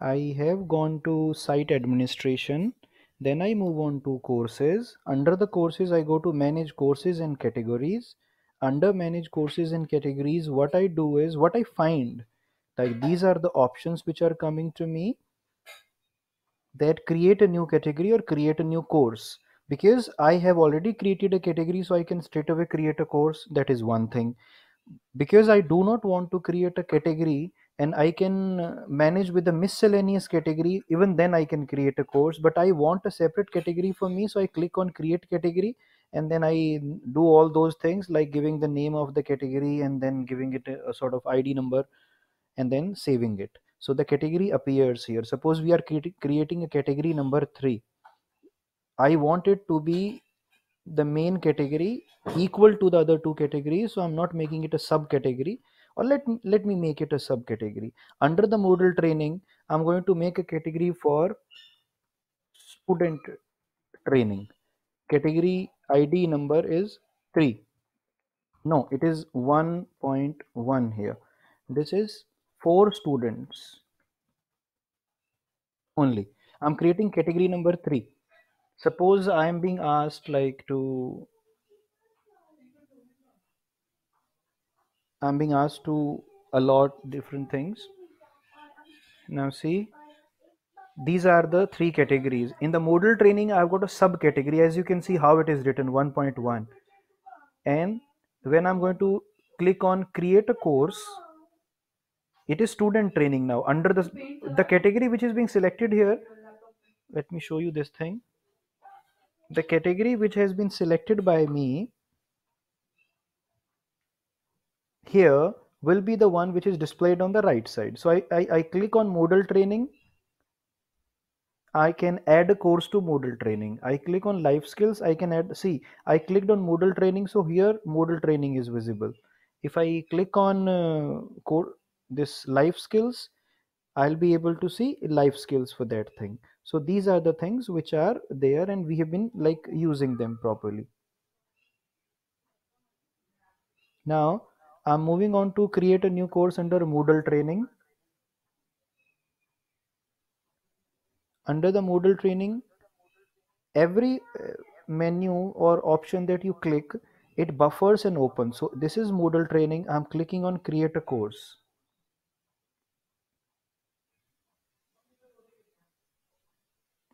I have gone to site administration, then I move on to courses. Under the courses I go to manage courses and categories. Under manage courses and categories, what I do is what I find, like these are the options which are coming to me that create a new category or create a new course, because I have already created a category, so I can straight away create a course. That is one thing. Because I do not want to create a category and I can manage with the miscellaneous category, even then I can create a course, but I want a separate category for me, so I click on create category and then I do all those things like giving the name of the category and then giving it a sort of ID number and then saving it. So the category appears here. Suppose we are creating a category number 3. I want it to be the main category equal to the other two categories, so I'm not making it a subcategory, or let me make it a subcategory. Under the Moodle training, I'm going to make a category for student training. Category ID number is 3. No, it is 1.1 here. This is for students only. I'm creating category number 3. Suppose I am being asked like to, I'm being asked to allot different things. Now see, these are the three categories. In the Moodle training, I've got a subcategory, as you can see how it is written, 1.1. And when I'm going to click on create a course, it is student training now. Under the category which is being selected here, let me show you this thing. The category which has been selected by me here will be the one which is displayed on the right side. So I click on Moodle training. I can add a course to Moodle training. I click on life skills. I can add, see, I clicked on Moodle training. So here Moodle training is visible. If I click on this life skills, I'll be able to see life skills for that thing. So these are the things which are there and we have been like using them properly. Now I'm moving on to create a new course under Moodle training. Under the Moodle training, every menu or option that you click, it buffers and opens. So this is Moodle training. I'm clicking on create a course.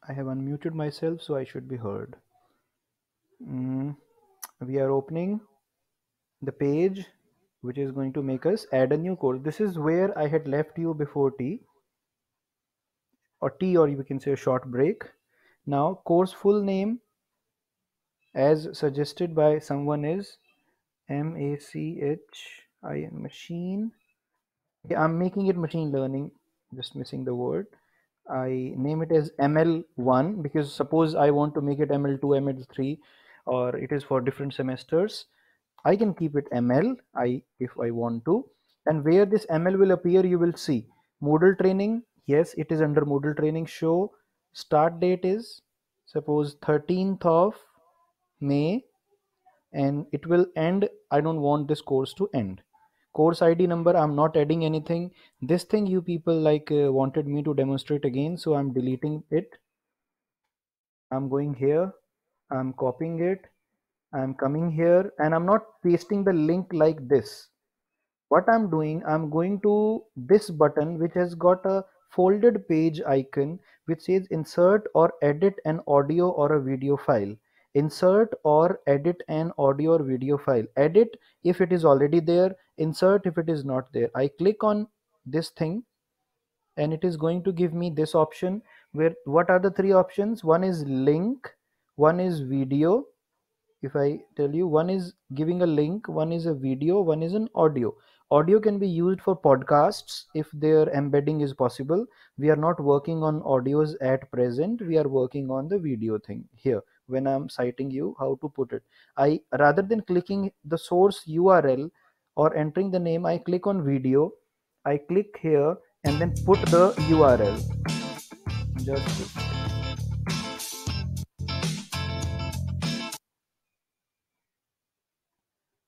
I have unmuted myself, so I should be heard. We are opening the page which is going to make us add a new course. This is where I had left you before tea, or you can say a short break. Now course full name as suggested by someone is MACHIN machine. Yeah, I'm making it machine learning, just missing the word. I name it as ML1 because suppose I want to make it ML2, ML3, or it is for different semesters. I can keep it ML if I want to. And where this ML will appear, you will see Moodle training. Yes, it is under Moodle training. Show start date is suppose 13th of May and it will end. I don't want this course to end. Course ID number, I'm not adding anything. This thing you people like wanted me to demonstrate again, so I'm deleting it. I'm going here, I'm copying it, I'm coming here, and I'm not pasting the link like this. What I'm doing, I'm going to this button which has got a folded page icon which says insert or edit an audio or a video file. Insert or edit an audio or video file. Edit if it is already there, insert if it is not there. I click on this thing and it is going to give me this option where what are the three options? One is link, one is video. If I tell you, one is giving a link, one is a video, one is an audio. Audio can be used for podcasts if their embedding is possible. We are not working on audios at present. We are working on the video thing here. When I'm citing you how to put it, I rather than clicking the source URL or entering the name, I click on video, I click here and then put the URL. Just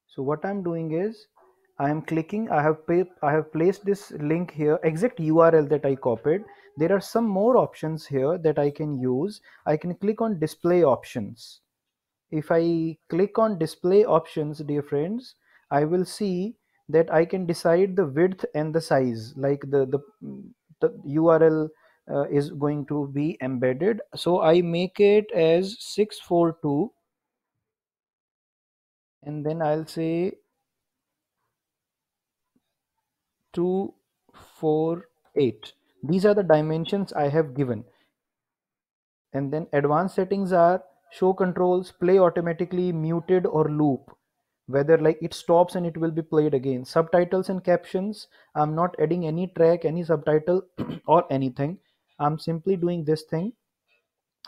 so what I'm doing is I am clicking, I have placed this link here, exact URL that I copied. There are some more options here that I can use. I can click on display options. If I click on display options, dear friends, I will see that I can decide the width and the size, like the URL is going to be embedded. So I make it as 642, and then I'll say 248. These are the dimensions I have given. And then advanced settings are show controls, play automatically, muted or loop, whether like it stops and it will be played again. Subtitles and captions, I'm not adding any track, any subtitle or anything. I'm simply doing this thing.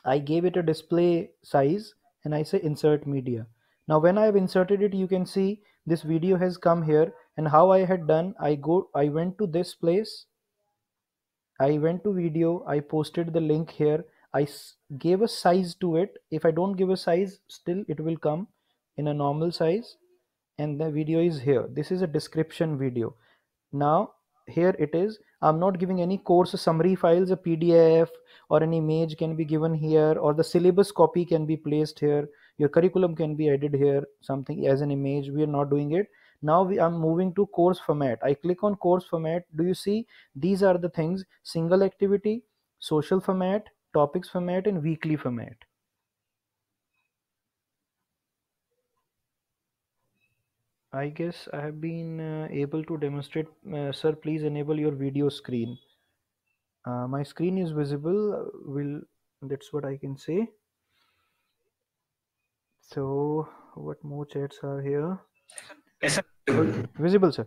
I gave it a display size and I say insert media. Now when I have inserted it, you can see this video has come here. And how I had done, I went to this place, I went to video, I posted the link here, I gave a size to it. If I don't give a size, still it will come in a normal size, and the video is here. This is a description video. Now here it is. I'm not giving any course summary files, a PDF or an image can be given here, or the syllabus copy can be placed here. Your curriculum can be added here, something as an image. We are not doing it. Now I'm moving to course format. I click on course format. Do you see? These are the things: single activity, social format, topics format, and weekly format. I guess I have been able to demonstrate. Sir, please enable your video screen. My screen is visible. That's what I can say. So what more chats are here? Yes, sir. Visible, sir.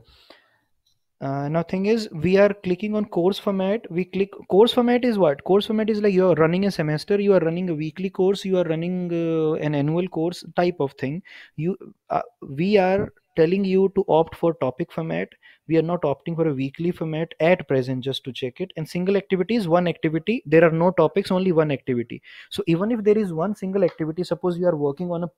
Now thing is, we are clicking on course format. We click course format is what? Course format is like you are running a semester, you are running a weekly course, you are running an annual course type of thing. We are telling you to opt for topic format. We are not opting for a weekly format at present, just to check it. And single activity is one activity. There are no topics, only one activity. So even if there is one single activity, suppose you are working on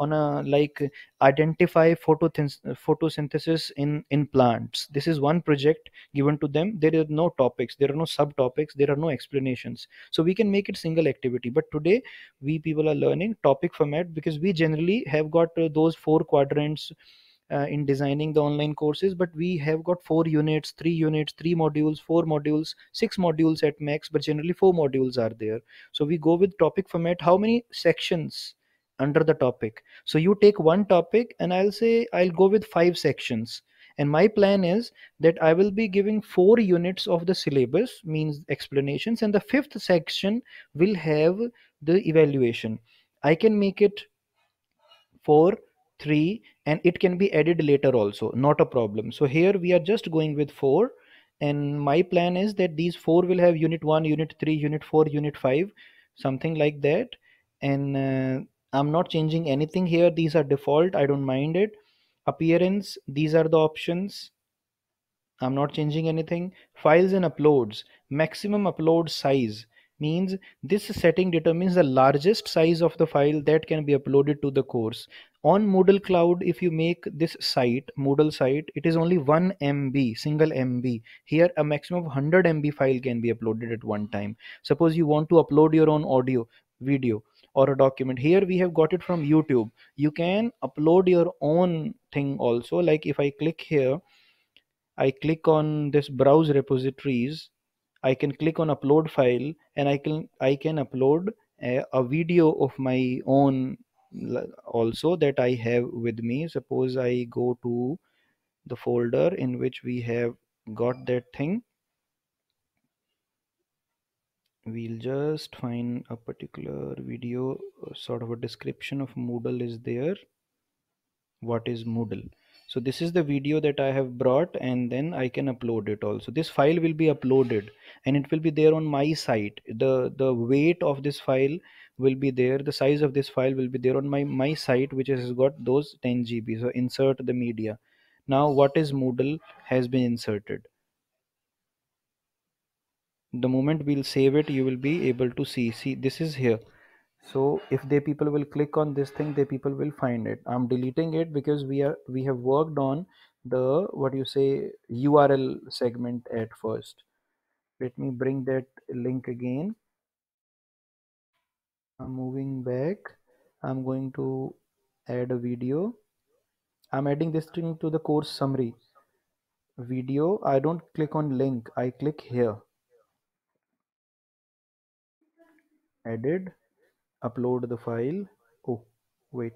a like identify photosynthesis in plants. This is one project given to them. There are no topics. There are no subtopics. There are no explanations. So we can make it single activity. But today we people are learning topic format, because we generally have got those four quadrants in designing the online courses, but we have got 4 units, 3 units, 3 modules, 4 modules, 6 modules at max, but generally 4 modules are there. So we go with topic format. How many sections under the topic? So you take one topic, and I'll say I'll go with 5 sections. And my plan is that I will be giving 4 units of the syllabus, means explanations, and the 5th section will have the evaluation. I can make it 4, 3, and it can be added later also, not a problem. So here we are just going with 4, and my plan is that these 4 will have unit 1, unit 3, unit 4, unit 5, something like that. And I'm not changing anything here. These are default, I don't mind it. Appearance, these are the options, I'm not changing anything. Files and uploads, maximum upload size means this setting determines the largest size of the file that can be uploaded to the course. On Moodle Cloud, if you make this site, Moodle site, it is only 1 MB, single MB. Here, a maximum of 100 MB file can be uploaded at one time. Suppose you want to upload your own audio, video, or a document. Here, we have got it from YouTube. You can upload your own thing also. Like if I click here, I click on this browse repositories, I can click on upload file, and I can upload a video of my own also that I have with me. Suppose I go to the folder in which we have got that thing. We'll just find a particular video, sort of a description of Moodle is there. What is Moodle? So this is the video that I have brought, and then I can upload it also. This file will be uploaded, and it will be there on my site. The weight of this file will be there. The size of this file will be there on my site, which has got those 10 GB. So insert the media. Now what is Moodle has been inserted. The moment we'll save it, you will be able to see. See, this is here. So if they people will click on this thing, they people will find it. I'm deleting it because we have worked on the, what you say, URL segment at first. Let me bring that link again. I'm moving back. I'm going to add a video. I'm adding this string to the course summary video. I don't click on link. I click here. Added. Upload the file. Oh, wait.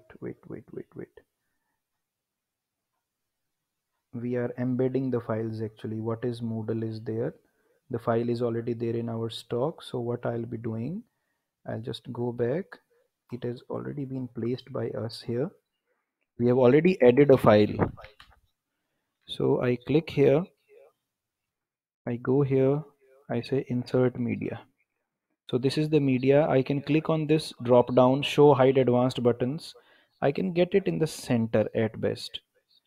We are embedding the files actually. What is Moodle is there. The file is already there in our stock. So what I'll be doing, I'll just go back. It has already been placed by us here. We have already added a file. So I click here. I go here. I say insert media. So this is the media. I can click on this drop down, show, hide, advanced buttons. I can get it in the center at best.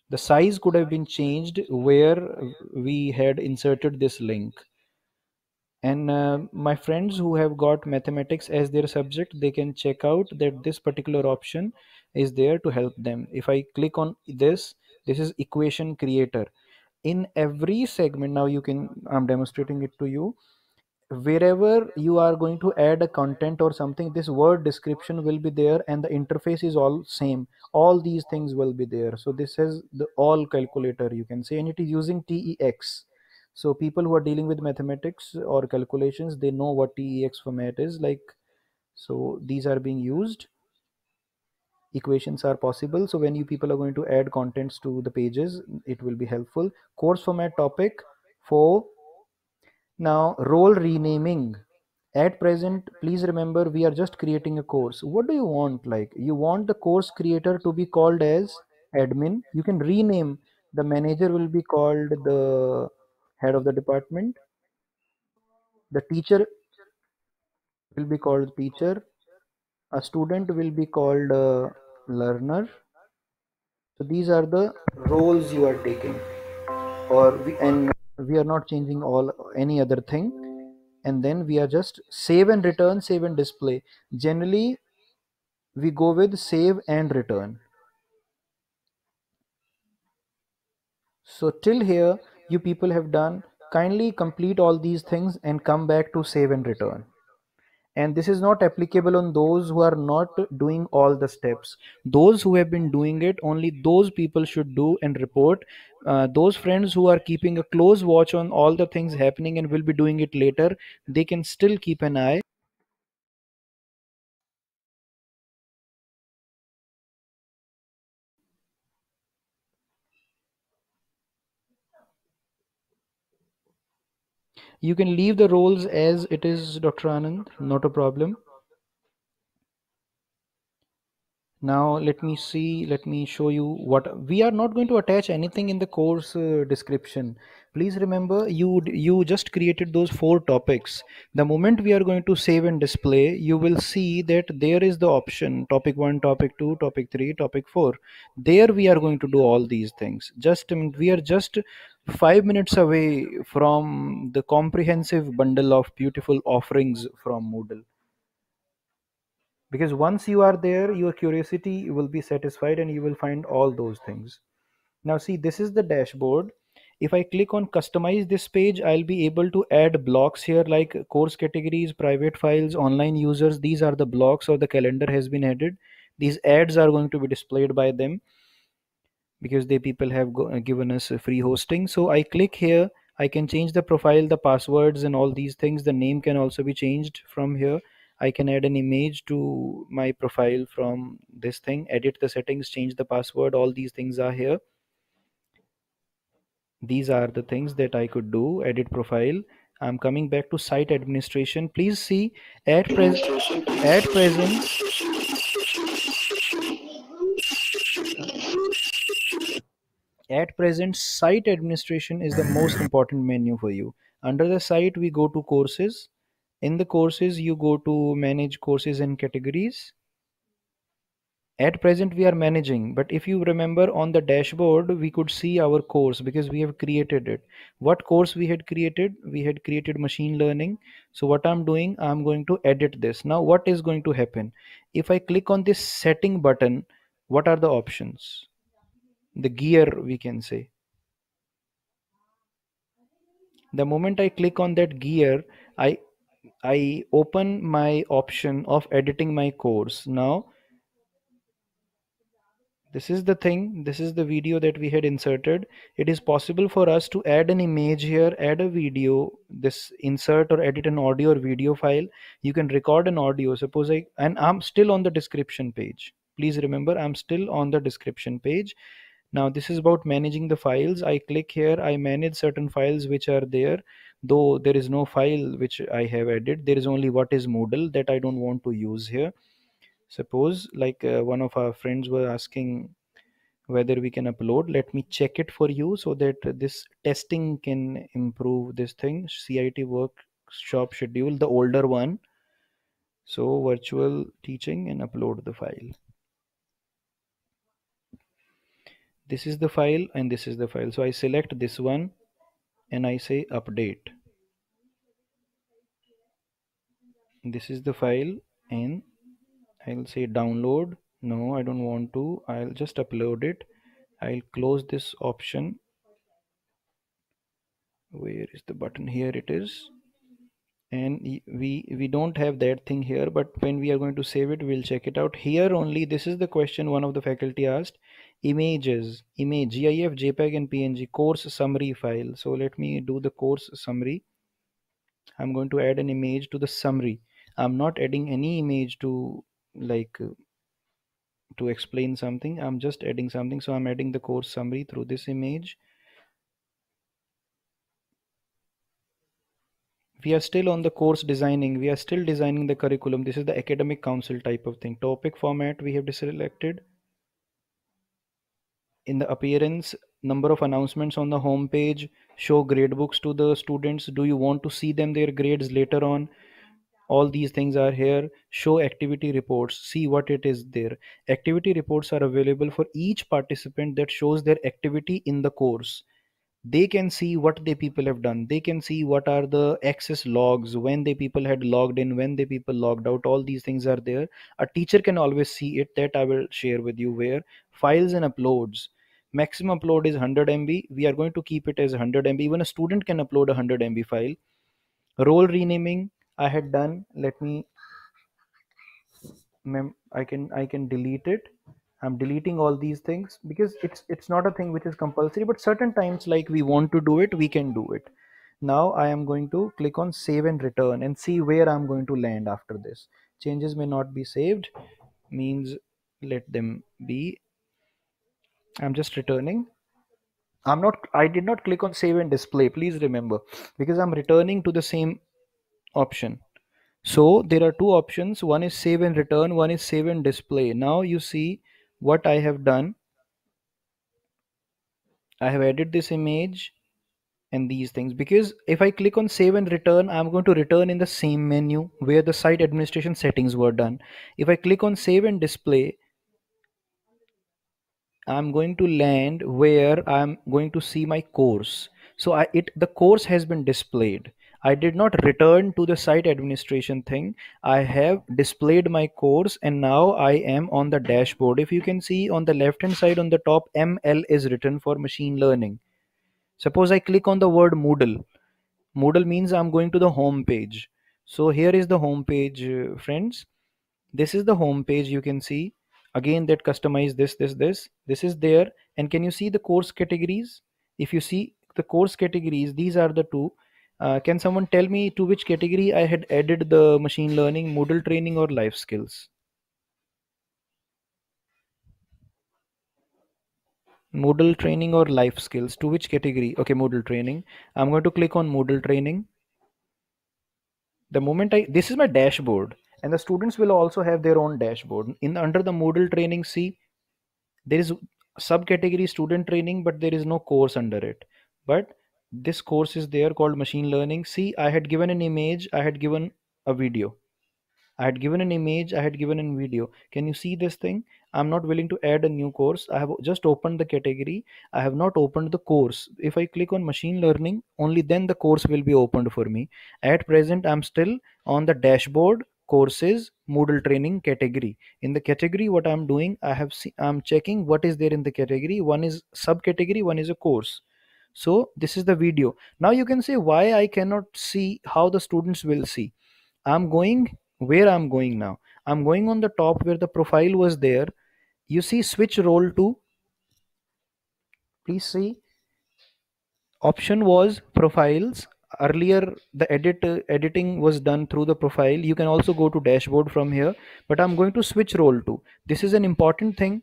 The size could have been changed where we had inserted this link. And my friends who have got mathematics as their subject, they can check out that this particular option is there to help them. If I click on this, this is equation creator. In every segment, now you can, I'm demonstrating it to you. Wherever you are going to add a content or something, this word description will be there and the interface is all same. All these things will be there. So this is the all calculator you can say, and it is using TeX. So people who are dealing with mathematics or calculations, they know what TeX format is like. So these are being used. Equations are possible. So when you people are going to add contents to the pages, it will be helpful. Course format topic for. Now role renaming. At present, please remember we are just creating a course. What do you want? Like you want the course creator to be called as admin. You can rename. The manager will be called the head of the department. The teacher will be called teacher. A student will be called learner. So these are the roles you are taking, and we are not changing any other thing, and then we are just save and return, save and display. Generally we go with save and return. So till here you people have done. Kindly complete all these things and come back to save and return. And this is not applicable on those who are not doing all the steps. Those who have been doing it, only those people should do and report. Those friends who are keeping a close watch on all the things happening and will be doing it later, they can still keep an eye. You can leave the roles as it is, Dr. Anand, not a problem. Now let me see, let me show you what we are not going to attach anything in the course description. Please remember you just created those 4 topics. The moment we are going to save and display, you will see that there is the option topic 1, topic 2, topic 3, topic 4. There we are going to do all these things. We are just 5 minutes away from the comprehensive bundle of beautiful offerings from Moodle. Because once you are there, your curiosity will be satisfied and you will find all those things. Now see, this is the dashboard. If I click on customize this page, I'll be able to add blocks here like course categories, private files, online users. These are the blocks or the calendar has been added. These ads are going to be displayed by them because they people have given us a free hosting. So I click here. I can change the profile, the passwords and all these things. The name can also be changed from here. I can add an image to my profile from this thing, edit the settings, change the password. All these things are here. These are the things that I could do. Edit profile. I'm coming back to site administration. Please see at present. At present, site administration is the most important menu for you. Under the site, we go to courses. In the courses, you go to manage courses and categories. At present, we are managing, but if you remember on the dashboard, we could see our course because we have created it. What course we had created? We had created machine learning. So what I'm doing, I'm going to edit this. Now, what is going to happen? If I click on this setting button, what are the options? The gear we can say. The moment I click on that gear, I open my option of editing my course. Now, this is the thing, this is the video that we had inserted. It is possible for us to add an image here, add a video, this insert or edit an audio or video file. You can record an audio. Suppose I'm still on the description page. Please remember, I'm still on the description page. Now this is about managing the files. I click here, I manage certain files which are there, though there is no file which I have added. There is only what is Moodle that I don't want to use here. Suppose like one of our friends were asking whether we can upload. Let me check it for you so that this testing can improve this thing. CIT workshop schedule, the older one. So virtual teaching and upload the file. This is the file and this is the file. So I select this one and I say update. This is the file and I'll say download. No, I don't want to. I'll just upload it. I'll close this option. Where is the button? Here it is. And we don't have that thing here, but when we are going to save it, we'll check it out. Here only, this is the question one of the faculty asked. Images, image, GIF, JPEG and PNG, course summary file. So let me do the course summary. I'm going to add an image to the summary. I'm not adding any image to explain something. I'm just adding something. So I'm adding the course summary through this image. We are still on the course designing. We are still designing the curriculum. This is the academic council type of thing. Topic format we have selected. In the appearance, number of announcements on the home page, show gradebooks to the students. Do you want to see them, their grades later on? All these things are here. Show activity reports, see what it is there. Activity reports are available for each participant that shows their activity in the course. They can see what the people have done. They can see what are the access logs, when the people had logged in, when the people logged out. All these things are there. A teacher can always see it. That I will share with you where. Files and uploads. Maximum upload is 100 MB. We are going to keep it as 100 MB. Even a student can upload a 100 MB file. Role renaming I had done. Let me, I can delete it. I'm deleting all these things because it's not a thing which is compulsory, but certain times like we want to do it, we can do it. Now I am going to click on save and return and see where I'm going to land after this. Changes may not be saved, means let them be. I'm just returning. I did not click on save and display, please remember, because I'm returning to the same option. So there are two options. One is save and return, one is save and display. Now you see what I have done. I have added this image and these things, because if I click on save and return, I'm going to return in the same menu where the site administration settings were done. If I click on save and display, I'm going to land where I'm going to see my course. So the course has been displayed. I did not return to the site administration thing. I have displayed my course and now I am on the dashboard. If you can see on the left hand side on the top, ML is written for machine learning. Suppose I click on the word Moodle. Moodle means I'm going to the home page. So here is the home page, friends. This is the home page, you can see. Again, that customize this is there. And can you see the course categories? If you see the course categories, these are the two. Can someone tell me to which category I had added the machine learning, Moodle training or life skills? Moodle training or life skills, to which category? Okay, Moodle training. I'm going to click on Moodle training. The moment this is my dashboard, and the students will also have their own dashboard. Under the Moodle training, see, there is subcategory student training, but there is no course under it. But this course is there called machine learning. See, I had given an image, I had given a video. I had given an image, I had given a video. Can you see this thing? I'm not willing to add a new course. I have just opened the category. I have not opened the course. If I click on machine learning, only then the course will be opened for me. At present, I'm still on the dashboard, courses, Moodle training category. In the category, what I'm doing, I'm checking what is there in the category. One is subcategory, one is a course. So this is the video. Now you can say why I cannot see how the students will see. I'm going where I'm going now. I'm going on the top where the profile was there. You see switch role to, please see, option was profiles. Earlier the editing was done through the profile. You can also go to dashboard from here, but I'm going to switch role to. This is an important thing.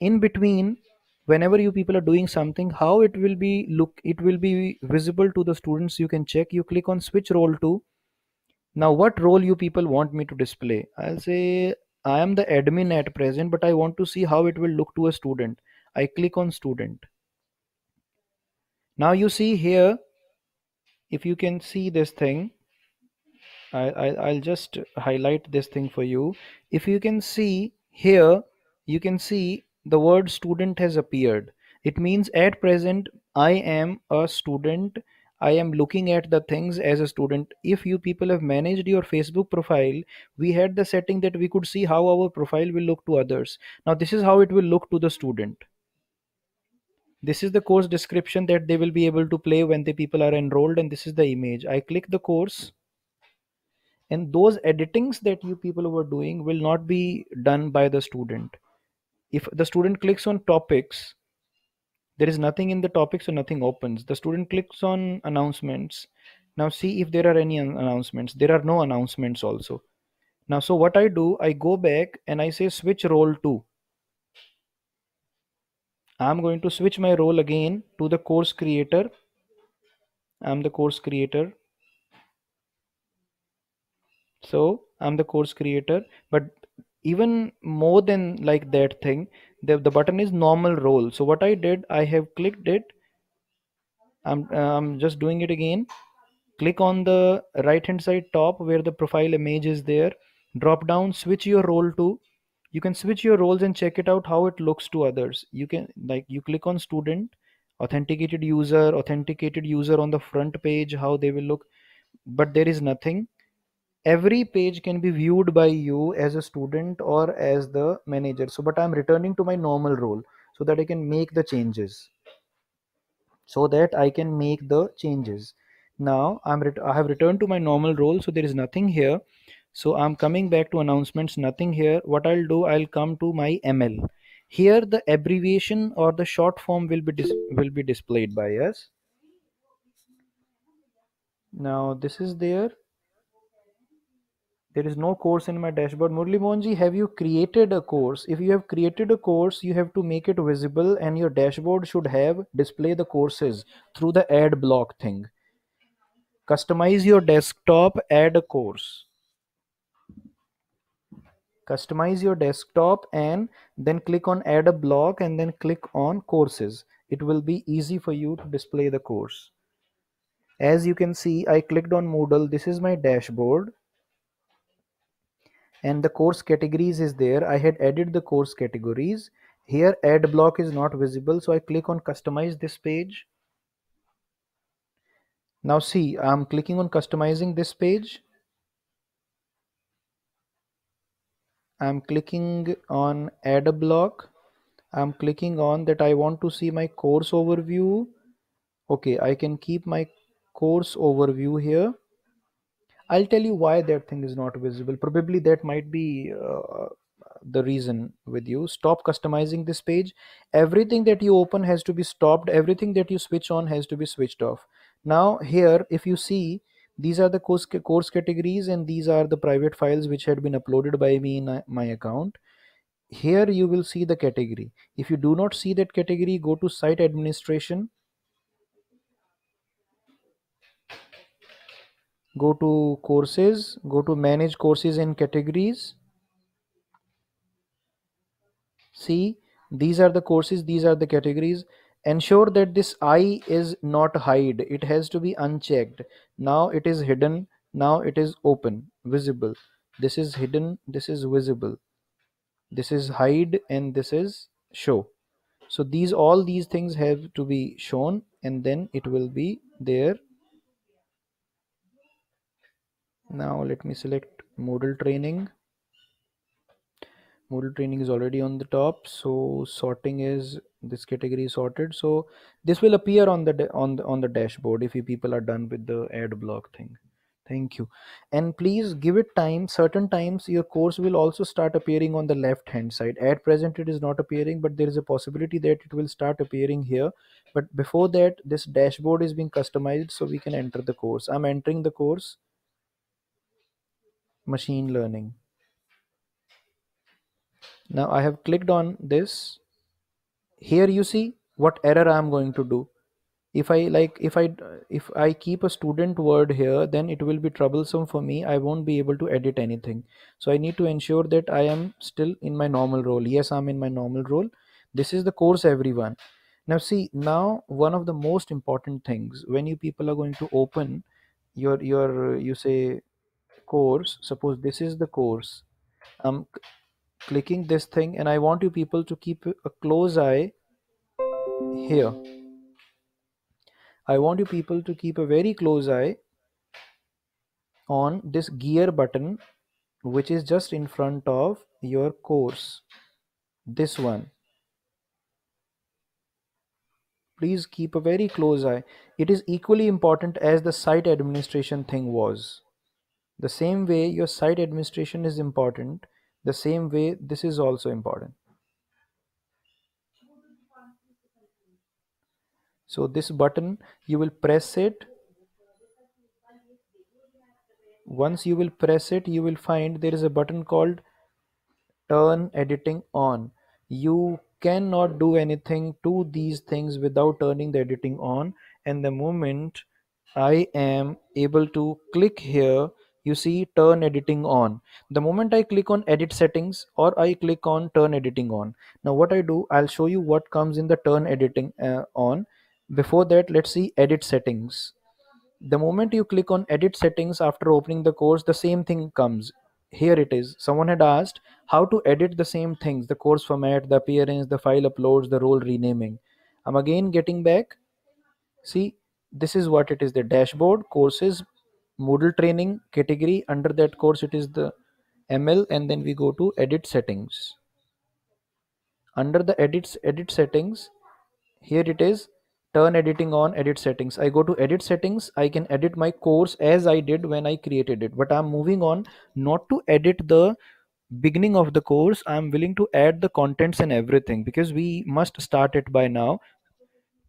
In between, whenever you people are doing something, how it will be visible to the students, you can check. You click on switch role to. Now what role you people want me to display? I'll say I am the admin at present, but I want to see how it will look to a student. I click on student. Now you see here, if you can see this thing, I'll just highlight this thing for you. If you can see here, you can see the word student has appeared. It means at present I am a student. I am looking at the things as a student. If you people have managed your Facebook profile, we had the setting that we could see how our profile will look to others. Now this is how it will look to the student. This is the course description that they will be able to play when the people are enrolled, and this is the image. I click the course, and those editings that you people were doing will not be done by the student. If the student clicks on topics, there is nothing in the topics, so nothing opens. The student clicks on announcements. Now see if there are any announcements. There are no announcements also. Now, so what I do, I go back and I say switch role to. I'm going to switch my role again to the course creator. I'm the course creator. So I'm the course creator, but even more than like that thing, the button is normal role. So what I did, I have clicked it. I'm just doing it again. Click on the right hand side top where the profile image is there. Drop down, switch your role to. You can switch your roles and check it out how it looks to others. You can, like, you click on student, authenticated user on the front page, how they will look, but there is nothing. Every page can be viewed by you as a student or as the manager. So, but I'm returning to my normal role so that I can make the changes. Now I have returned to my normal role. So there is nothing here. So I'm coming back to announcements, nothing here. What I'll do, I'll come to my ML. Here the abbreviation or the short form will be displayed by us. Now this is there. There is no course in my dashboard. Murali Mohanji, have you created a course? If you have created a course, you have to make it visible, and your dashboard should have display the courses through the ad block thing. Customize your desktop, add a course. Customize your desktop and then click on add a block and then click on courses. It will be easy for you to display the course. As you can see, I clicked on Moodle. This is my dashboard, and the course categories is there. I had added the course categories. Here ad block is not visible, so I click on customize this page. Now see, I'm clicking on customizing this page. I'm clicking on add a block. I'm clicking on that I want to see my course overview. Okay, I can keep my course overview here. I'll tell you why that thing is not visible. Probably that might be the reason with you. Stop customizing this page. Everything that you open has to be stopped. Everything that you switch on has to be switched off. Now here, if you see, these are the course categories, and these are the private files which had been uploaded by me in my account. Here you will see the category. If you do not see that category, go to site administration. Go to courses, go to manage courses and categories. See, these are the courses, these are the categories. Ensure that this I is not hide. It has to be unchecked. Now it is hidden. Now it is open, visible. This is hidden. This is visible. This is hide, and this is show. So these, all these things have to be shown, and then it will be there. Now let me select Moodle training. Moodle training is already on the top. So sorting is this category is sorted. So this will appear on the dashboard if you people are done with the ad block thing. Thank you. And please give it time. Certain times your course will also start appearing on the left hand side. At present it is not appearing, but there is a possibility that it will start appearing here. But before that, this dashboard is being customized so we can enter the course. I'm entering the course machine learning. Now I have clicked on this. Here you see what error I'm going to do. If I keep a student word here, then it will be troublesome for me. I won't be able to edit anything. So I need to ensure that I am still in my normal role. Yes, I'm in my normal role. This is the course, everyone. Now see, now one of the most important things when you people are going to open your you say course, suppose this is the course. I'm clicking this thing and I want you people to keep a close eye here. I want you people to keep a very close eye on this gear button, which is just in front of your course. This one. Please keep a very close eye. It is equally important as the site administration thing was. The same way your site administration is important, the same way this is also important. So this button, you will press it. Once you will press it, you will find there is a button called turn editing on. You cannot do anything to these things without turning the editing on. And the moment I am able to click here, you see turn editing on. The moment I click on edit settings or I click on turn editing on. Now what I do, I'll show you what comes in the turn editing on. Before that, let's see edit settings. The moment you click on edit settings after opening the course, the same thing comes. Here it is. Someone had asked how to edit the same things, the course format, the appearance, the file uploads, the role renaming. I'm again getting back. See, this is what it is. The dashboard, courses, Moodle training category. Under that course, it is the ML, and then we go to edit settings. Under the edit settings, here it is. Turn editing on, edit settings. I go to edit settings. I can edit my course as I did when I created it, but I'm moving on not to edit the beginning of the course. I'm willing to add the contents and everything because we must start it by now.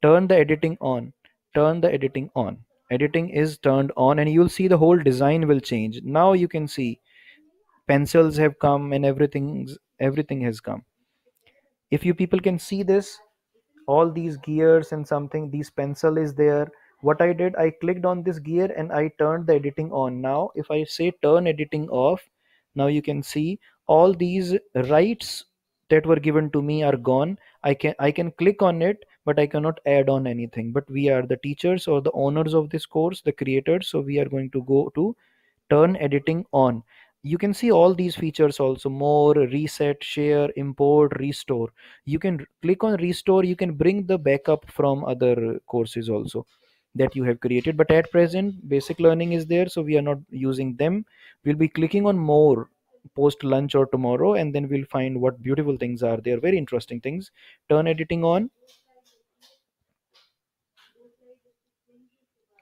Turn the editing on, turn the editing on. Editing is turned on and you'll see the whole design will change. Now you can see pencils have come and everything has come. If you people can see this, all these gears and something, these pencil is there. What I did, I clicked on this gear and I turned the editing on. Now if I say turn editing off, now you can see all these rights that were given to me are gone. I can click on it, but I cannot add on anything. But we are the teachers or the owners of this course, the creators, so we are going to go to turn editing on. You can see all these features also: more, reset, share, import, restore. You can click on restore. You can bring the backup from other courses also that you have created. But at present, basic learning is there, so we are not using them. We'll be clicking on more post lunch or tomorrow, and then we'll find what beautiful things are there. Very interesting things. Turn editing on.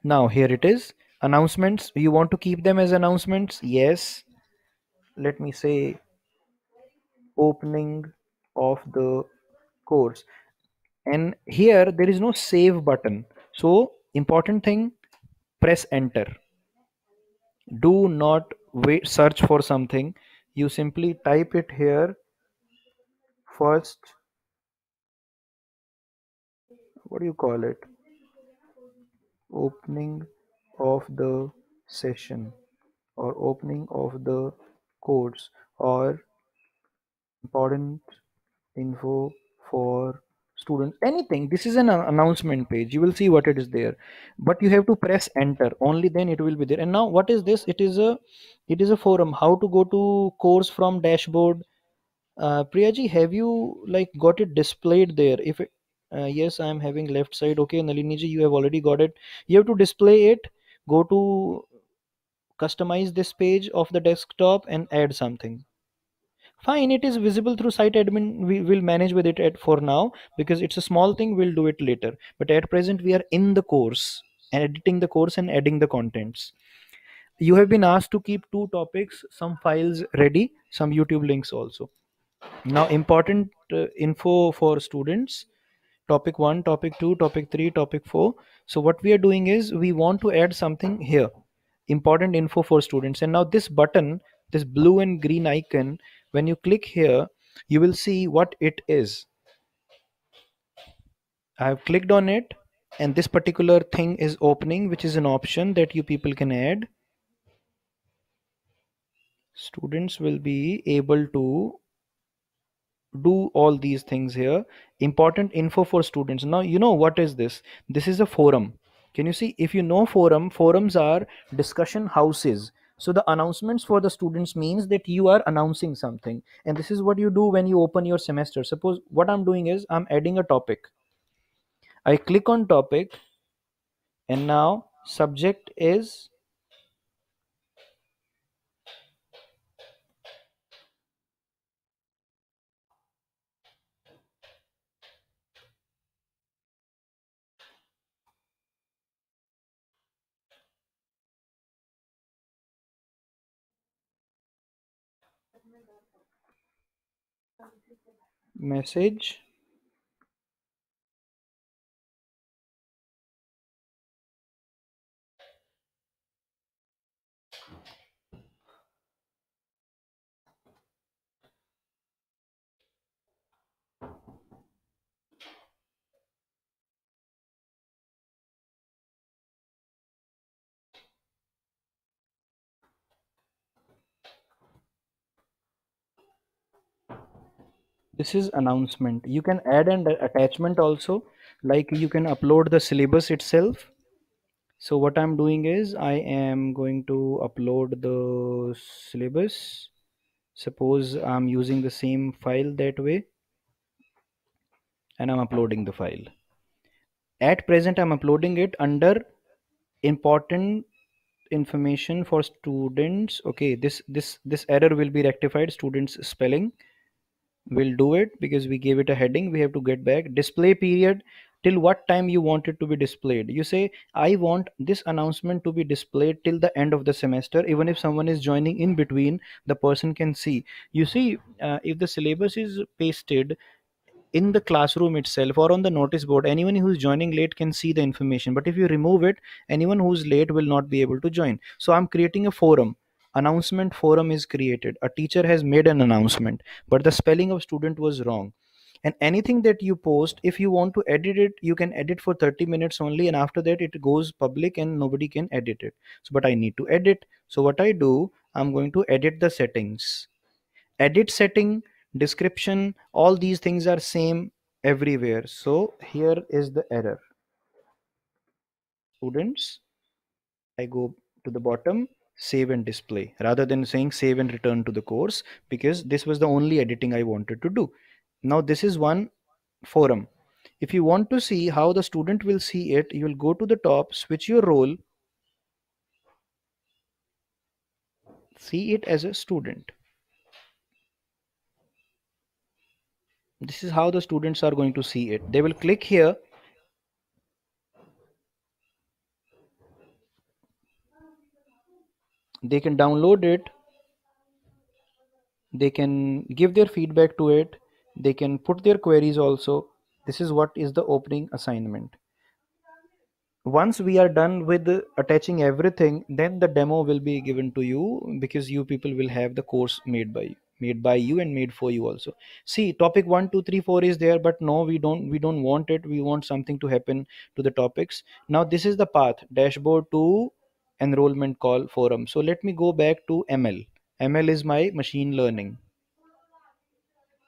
Now here it is. Announcements. You want to keep them as announcements? Yes. Let me say opening of the course, and here there is no save button. So important thing, press enter. Do not wait, search for something. You simply type it here first. What do you call it? Opening of the session or opening of the course or important info for students, anything. This is an announcement page. You will see what it is there, but you have to press enter, only then it will be there. And now what is this? It is a forum, how to go to course from dashboard. Priyaji, have you like got it displayed there? If it, yes, I am having left side. Okay, Nalini ji, you have already got it. You have to display it. Go to customize this page of the desktop and add something. fine, it is visible through site admin. We will manage with it for now, because it's a small thing, we'll do it later. But at present, we are in the course, editing the course and adding the contents. You have been asked to keep 2 topics, some files ready, some YouTube links also. Now, important info for students. Topic 1, topic 2, topic 3, topic 4. So what we are doing is we want to add something here. Important info for students. And now this button, this blue and green icon, when you click here, you will see what it is. I have clicked on it, and this particular thing is opening, which is an option that you people can add. Students will be able to do all these things here. Important info for students. Now, you know what is this? This is a forum. Can you see? If you know forum, forums are discussion houses. So the announcements for the students means that you are announcing something. And this is what you do when you open your semester. Suppose what I'm doing is I'm adding a topic. I click on topic, and now subject is message . This is announcement. You can add an attachment also, like you can upload the syllabus itself. So what I'm doing is I am going to upload the syllabus. Suppose I'm using the same file that way, and I'm uploading the file. At present, I'm uploading it under important information for students. Okay, this error will be rectified. Students spelling. We'll do it because we gave it a heading. We have to get back. Display period, till what time you want it to be displayed. You say, I want this announcement to be displayed till the end of the semester. Even if someone is joining in between, the person can see. You see, if the syllabus is pasted in the classroom itself or on the notice board, anyone who's joining late can see the information. But if you remove it, anyone who's late will not be able to join. So I'm creating a forum. Announcement forum is created. A teacher has made an announcement, but the spelling of student was wrong. And anything that you post, if you want to edit it, you can edit for 30 minutes only, and after that it goes public and nobody can edit it. So, but I need to edit. So what I do, I'm going to edit the settings. Edit setting, description, all these things are same everywhere. So here is the error. Students, I go to the bottom. Save and display, rather than saying save and return to the course, because this was the only editing I wanted to do. Now this is one forum. If you want to see how the student will see it, you will go to the top, switch your role, see it as a student. This is how the students are going to see it. They will click here. They can download it, they can give their feedback to it, they can put their queries also. This is what is the opening assignment. Once we are done with attaching everything, then the demo will be given to you, because you people will have the course made by you and made for you also. See, topic 1, 2, 3, 4 is there, but no, we don't want it. We want something to happen to the topics. Now this is the path, dashboard to enrollment call forum. So let me go back to ML. ML is my machine learning.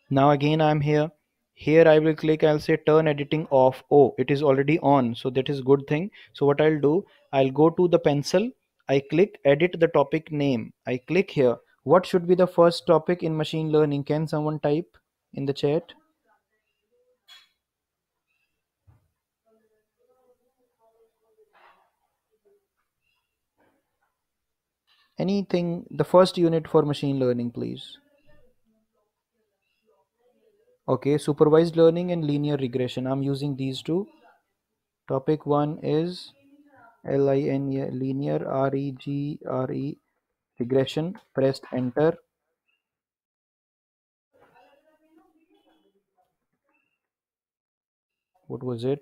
Now again I'm here. Here I will click, I'll say turn editing off. Oh, it is already on. So that is good thing. So what I'll do, I'll go to the pencil. I click edit the topic name. I click here. What should be the first topic in machine learning? Can someone type in the chat? Anything, the first unit for machine learning, please. Okay, supervised learning and linear regression. I'm using these two. Topic one is LINEAR, linear REGRE regression. Pressed enter. What was it?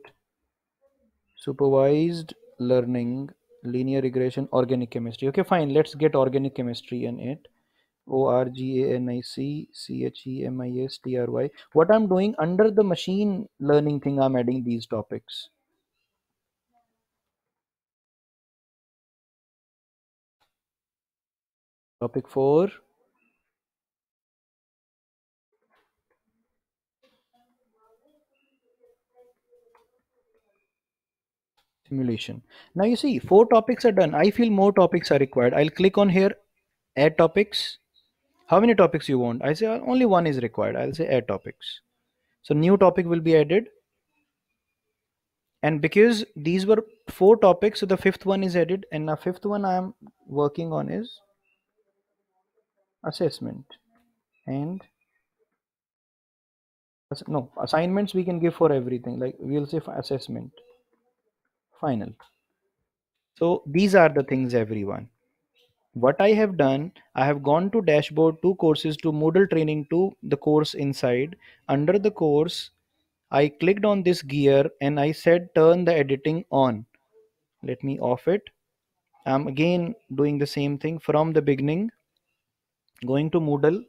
Supervised learning, linear regression, organic chemistry. Okay, fine. Let's get organic chemistry in it. ORGANIC CHEMISTRY. What I'm doing under the machine learning thing, I'm adding these topics. Topic 4. Simulation. Now you see 4 topics are done. I feel more topics are required. I'll click on here, add topics. How many topics you want? I say only one is required. I'll say add topics. So new topic will be added. And because these were 4 topics, so the 5th one is added. And now 5th one I am working on is assessment. And no, assignments we can give for everything. Like we'll say for assessment. Final. So these are the things, everyone. What I have done, I have gone to dashboard, 2 courses, to Moodle training, to the course inside. Under the course, I clicked on this gear and I said turn the editing on. Let me off it. I'm again doing the same thing from the beginning. Going to Moodle.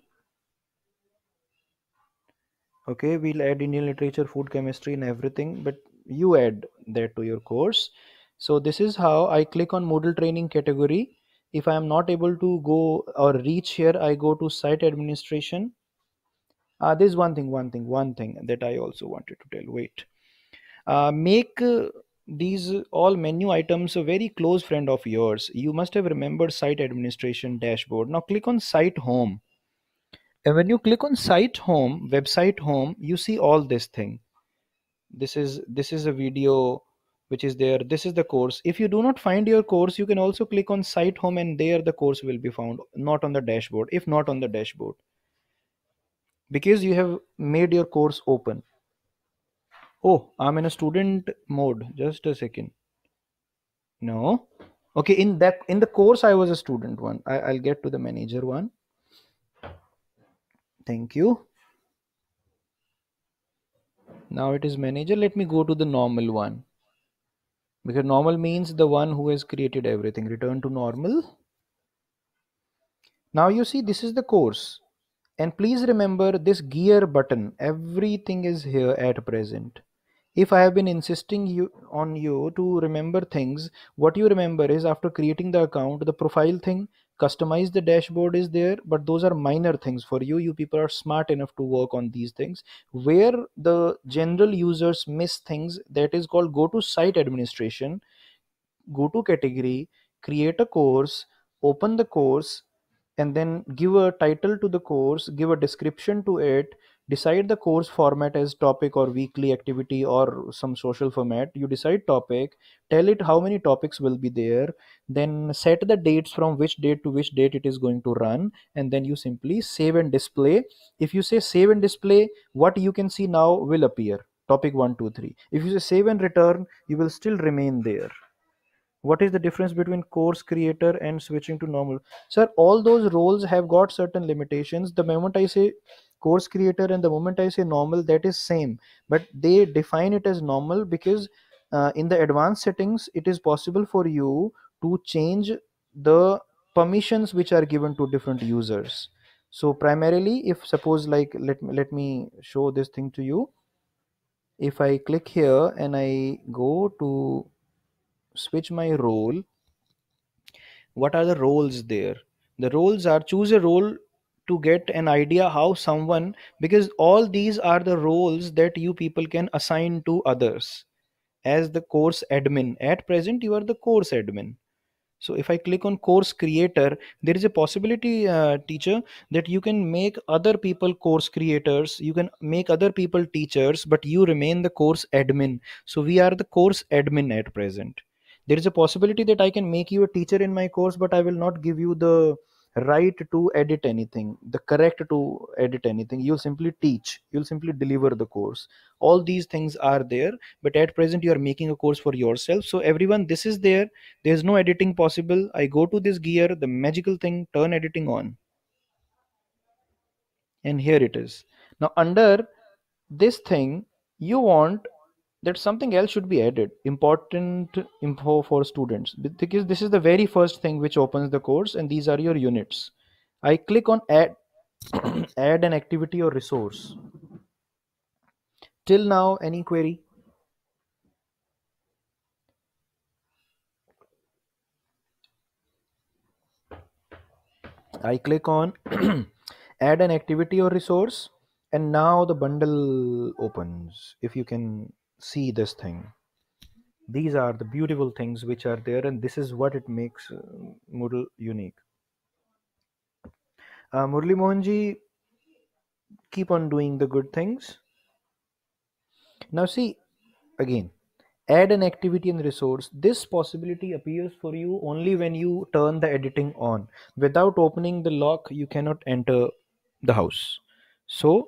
Okay, we'll add Indian literature, food chemistry and everything, but you add that to your course. So this is how I click on Moodle training category. If I am not able to go or reach here, I go to site administration. There's one thing that I also wanted to tell. Wait, make these all menu items a very close friend of yours. You must have remembered site administration dashboard. Now click on site home. And when you click on site home, website home, you see all this thing. This is a video which is there. This is the course. If you do not find your course, you can also click on site home and there the course will be found, not on the dashboard. If not on the dashboard, because you have made your course open. Oh, I'm in a student mode. Just a second. No. Okay. In the course, I was a student one. I'll get to the manager one. Thank you. Now it is manager. Let me go to the normal one. Because normal means the one who has created everything. Return to normal. Now you see this is the course. And please remember this gear button. Everything is here at present. If I have been insisting on you to remember things, what you remember is after creating the account, the profile thing, customize the dashboard is there, but those are minor things for you. You people are smart enough to work on these things. Where the general users miss things, that is called go to site administration, go to category, create a course, open the course, and then give a title to the course, give a description to it, decide the course format as topic or weekly activity or some social format. You decide topic, tell it how many topics will be there, then set the dates from which date to which date it is going to run, and then you simply save and display. If you say save and display, what you can see now will appear, topic 1, 2, 3. If you say save and return, you will still remain there. What is the difference between course creator and switching to normal? Sir, all those roles have got certain limitations. The moment I say course creator and the moment I say normal, that is same, but they define it as normal because in the advanced settings, it is possible for you to change the permissions which are given to different users. So primarily, if suppose like, let me show this thing to you. If I click here and I go to switch my role, what are the roles there? The roles are choose a role to get an idea how someone, because all these are the roles that you people can assign to others as the course admin. At present, you are the course admin. So if I click on course creator, there is a possibility, teacher, that you can make other people course creators. You can make other people teachers, but you remain the course admin. So we are the course admin at present. There is a possibility that I can make you a teacher in my course, but I will not give you the right to edit anything, the correct to edit anything. You'll simply teach, you'll simply deliver the course. All these things are there, but at present you are making a course for yourself. So everyone, this is there. There's no editing possible. I go to this gear, the magical thing, turn editing on. And here it is. Now under this thing, you want that something else should be added, important info for students, because this is the very first thing which opens the course, and these are your units. I click on add add an activity or resource. Till now, any query? I click on add an activity or resource, and now the bundle opens. If you can see this thing, these are the beautiful things which are there, and this is what it makes Moodle unique. Murali Mohanji, keep on doing the good things. Now see, again, add an activity and resource. This possibility appears for you only when you turn the editing on. Without opening the lock, you cannot enter the house. So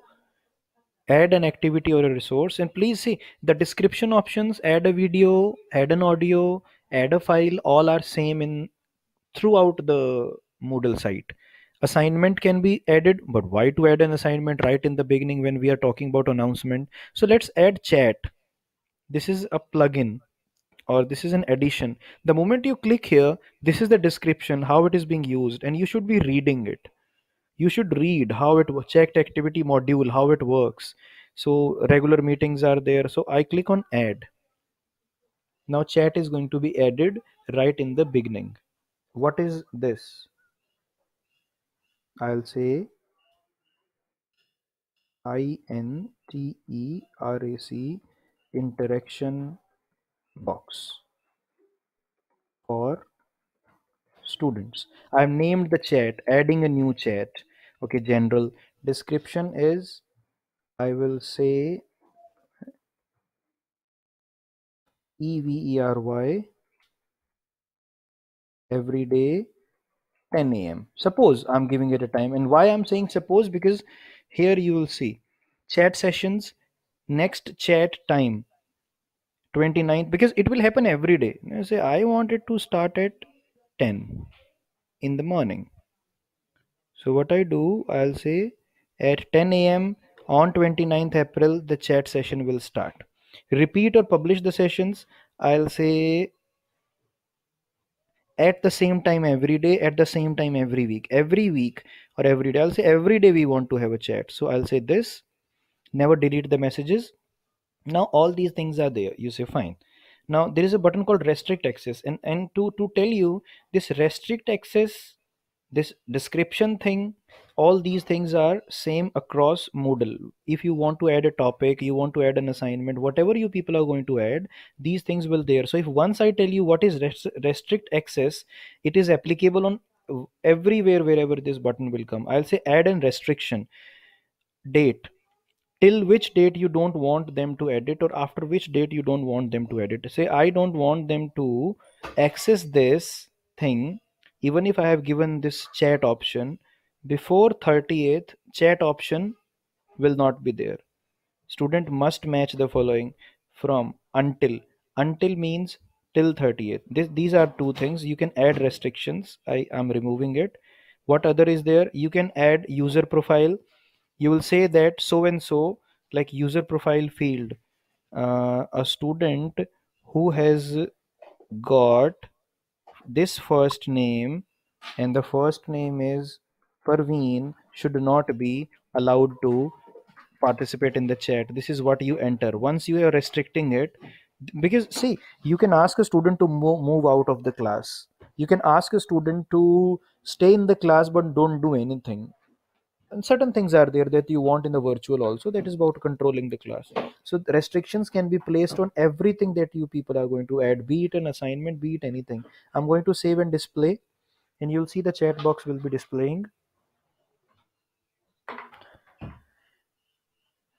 add an activity or a resource, and please see the description options, add a video, add an audio, add a file, all are same in throughout the Moodle site. Assignment can be added, but why to add an assignment right in the beginning when we are talking about announcement? So let's add chat. This is a plugin, or this is an addition. The moment you click here, this is the description, how it is being used, and you should be reading it. You should read how it was checked activity module, how it works. So regular meetings are there. So I click on add. Now chat is going to be added right in the beginning. What is this? I'll say INTERAC interaction box for students. I've named the chat, adding a new chat. Okay, general description is, I will say EVERY every day 10 AM. Suppose I'm giving it a time, and why I'm saying suppose, because here you will see chat sessions, next chat time 29th, because it will happen every day. You say I want it to start at 10 in the morning. So what I do, I'll say at 10 a.m. on 29th April the chat session will start. Repeat or publish the sessions, I'll say at the same time every day, at the same time every week or every day. I'll say every day we want to have a chat. So I'll say this, never delete the messages. Now all these things are there. You say fine. Now there is a button called restrict access, and to tell you, this restrict access, this description thing, all these things are same across Moodle. If you want to add a topic, you want to add an assignment, whatever you people are going to add, these things will there. So if once I tell you what is restrict access, it is applicable on everywhere, wherever this button will come. I'll say add an restriction date. Till which date you don't want them to edit, or after which date you don't want them to edit. Say I don't want them to access this thing, even if I have given this chat option, before 30th chat option will not be there. Student must match the following from until means till 30th. These are two things. You can add restrictions. I am removing it. What other is there? You can add user profile. You will say that so and so, like user profile field, a student who has got this first name, and the first name is Parveen, should not be allowed to participate in the chat. This is what you enter. Once you are restricting it, because see, you can ask a student to move out of the class. You can ask a student to stay in the class but don't do anything. And certain things are there that you want in the virtual also, that is about controlling the class. So the restrictions can be placed on everything that you people are going to add, be it an assignment, be it anything. I'm going to save and display, and you'll see the chat box will be displaying.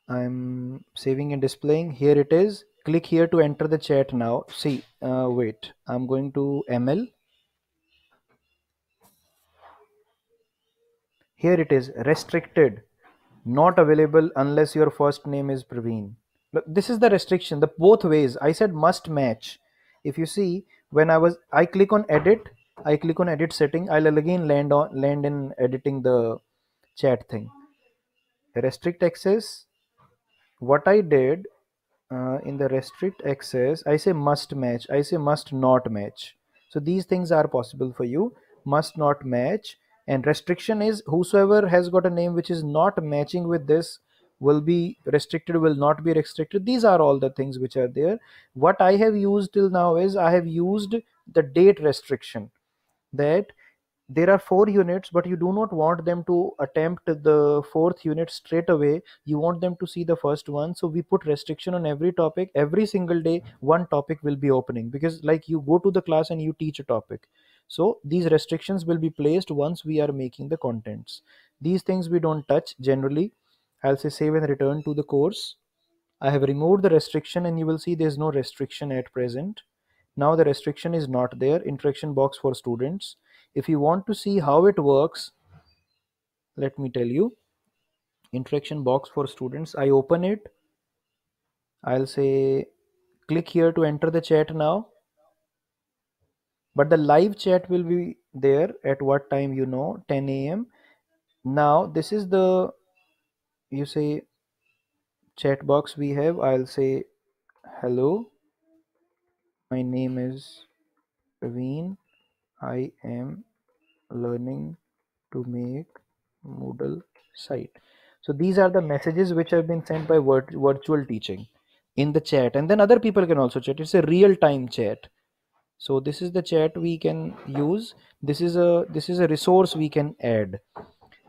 I'm saving and displaying. Here it is. Click here to enter the chat now. See, wait, I'm going to ML. Here it is, restricted, not available unless your first name is Praveen. Look, this is the restriction, the both ways. I said must match. If you see, when I click on edit, I click on edit setting, I'll again land in editing the chat thing. Restrict access. What I did in the restrict access, I say must match, I say must not match. So these things are possible for you. Must not match, and restriction is whosoever has got a name which is not matching with this will be restricted, will not be restricted. These are all the things which are there. What I have used till now is I have used the date restriction, that there are 4 units, but you do not want them to attempt the 4th unit straight away. You want them to see the first one. So we put restriction on every topic. Every single day, one topic will be opening, because like you go to the class and you teach a topic. So these restrictions will be placed once we are making the contents. These things we don't touch generally. I'll say save and return to the course. I have removed the restriction and you will see there's no restriction at present. Now the restriction is not there. Interaction box for students. If you want to see how it works, let me tell you. Interaction box for students, I open it. I'll say click here to enter the chat now. But the live chat will be there at what time, you know, 10 a.m. Now this is the, you say, chat box we have. I'll say hello. My name is Praveen. I am learning to make Moodle site. So these are the messages which have been sent by virtual teaching in the chat, and then other people can also chat. It's a real-time chat. So this is the chat we can use. This is a resource we can add.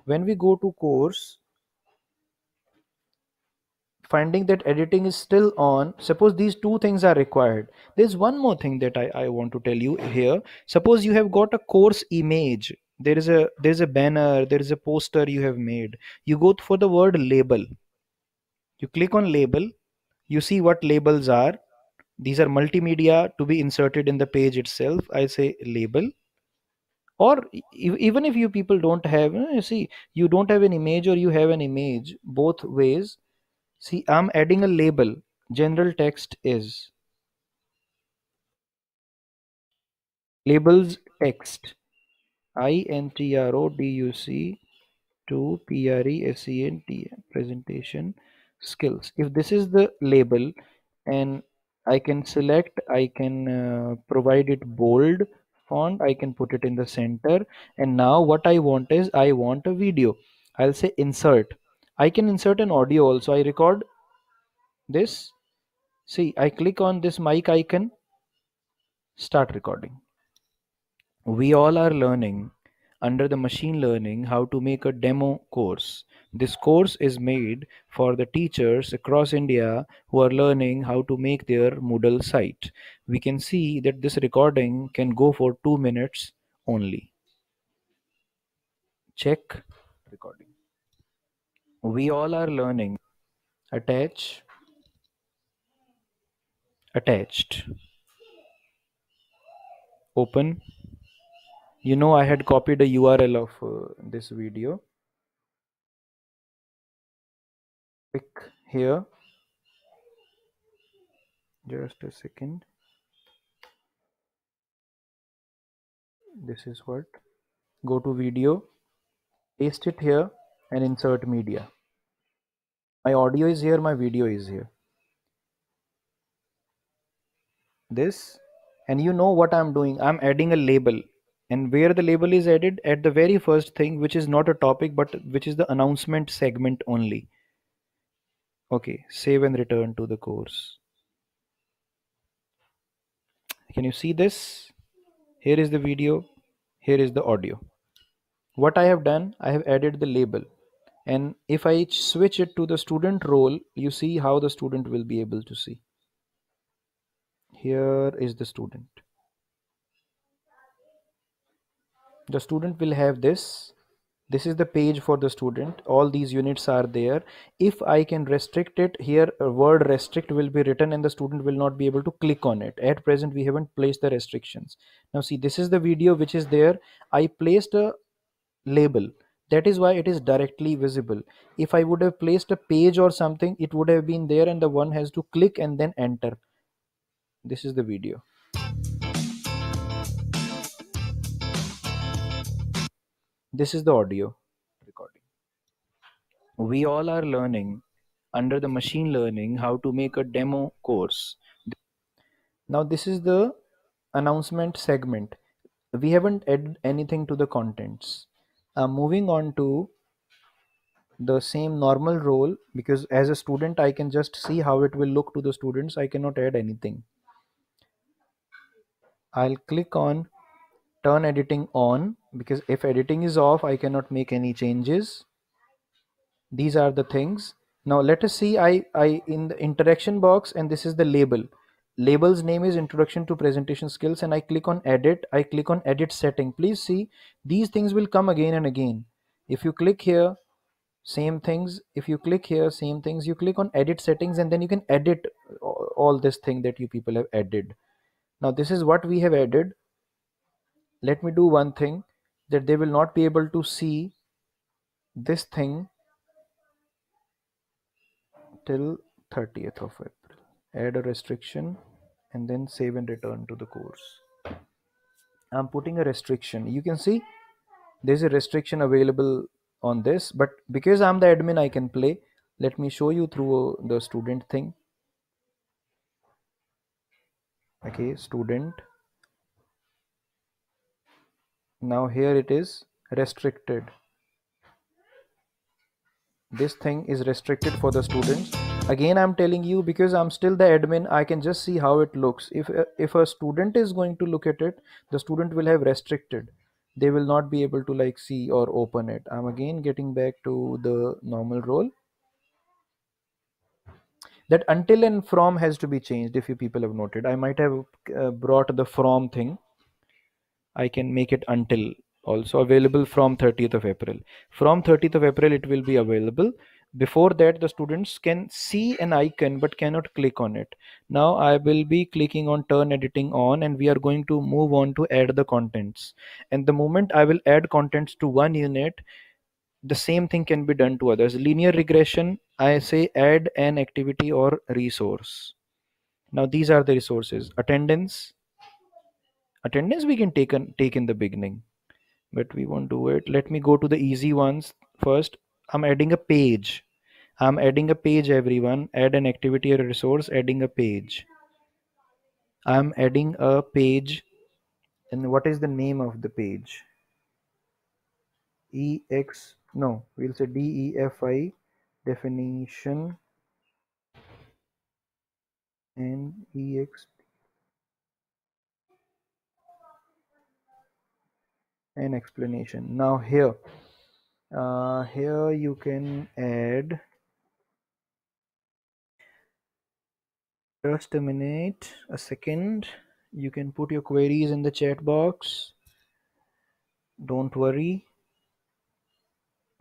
When we go to course, finding that editing is still on, suppose these 2 things are required. There's one more thing that I want to tell you here. Suppose you have got a course image. There is a banner, there is a poster you have made. You go for the word label. You click on label. You see what labels are. These are multimedia to be inserted in the page itself. I say label. Or even if you people don't have, you see, you don't have an image or you have an image, both ways. See, I'm adding a label, general text is, labels text, INTRODUC2PRESENT, presentation skills. If this is the label, and I can select, I can provide it bold font, I can put it in the center, and now what I want is, I want a video. I'll say insert. I can insert an audio also. I record this. See, I click on this mic icon, start recording. We all are learning under the machine learning how to make a demo course. This course is made for the teachers across India who are learning how to make their Moodle site. We can see that this recording can go for 2 minutes only. Check recording. We all are learning. Attach. Attached. Open. You know, I had copied a URL of this video. Click here. Just a second. This is what. Go to video. Paste it here. And insert media. My audio is here, my video is here. This, and you know what I'm doing. I'm adding a label, and where the label is added at the very first thing, which is not a topic, but which is the announcement segment only. Okay, save and return to the course. Can you see this? Here is the video. Here is the audio. What I have done, I have added the label. And if I switch it to the student role, you see how the student will be able to see. Here is the student. The student will have this. This is the page for the student. All these units are there. If I can restrict it here, a word restrict will be written and the student will not be able to click on it. At present, we haven't placed the restrictions. Now see, this is the video which is there. I placed a label. That is why it is directly visible. If I would have placed a page or something, it would have been there and the one has to click and then enter. This is the video. This is the audio recording. We all are learning under the machine learning how to make a demo course. Now this is the announcement segment. We haven't added anything to the contents. Moving on to the same normal role, because as a student I can just see how it will look to the students. I cannot add anything. I'll click on turn editing on, because if editing is off I cannot make any changes. These are the things. Now let us see, I in the interaction box, and this is the label. Label's name is Introduction to Presentation Skills, and I click on edit. I click on edit setting. Please see, these things will come again and again. If you click here, same things. If you click here, same things. You click on edit settings and then you can edit all this thing that you people have added. Now this is what we have added. Let me do one thing, that they will not be able to see this thing till 30th of April. Add a restriction and then save and return to the course. I'm putting a restriction. You can see there's a restriction available on this, but because I'm the admin I can play. Let me show you through the student thing. Okay, student. Now here it is restricted. This thing is restricted for the students. Again, I'm telling you, because I'm still the admin, I can just see how it looks. If a student is going to look at it, the student will have restricted. They will not be able to like see or open it. I'm again getting back to the normal role. That until and from has to be changed, if you people have noted. I might have brought the from thing. I can make it until also available from 30th of April. From 30th of April, it will be available. Before that, the students can see an icon but cannot click on it. Now I will be clicking on turn editing on, and we are going to move on to add the contents. And the moment I will add contents to one unit, the same thing can be done to others. Linear regression, I say add an activity or resource. Now these are the resources. Attendance. Attendance we can take in the beginning, but we won't do it. Let me go to the easy ones first. I'm adding a page. I'm adding a page, everyone. Add an activity or a resource, adding a page. I'm adding a page. And what is the name of the page? EX, no, we'll say DEFI definition and EX and explanation. Now here. Here you can add, just a minute, a second. You can put your queries in the chat box, don't worry.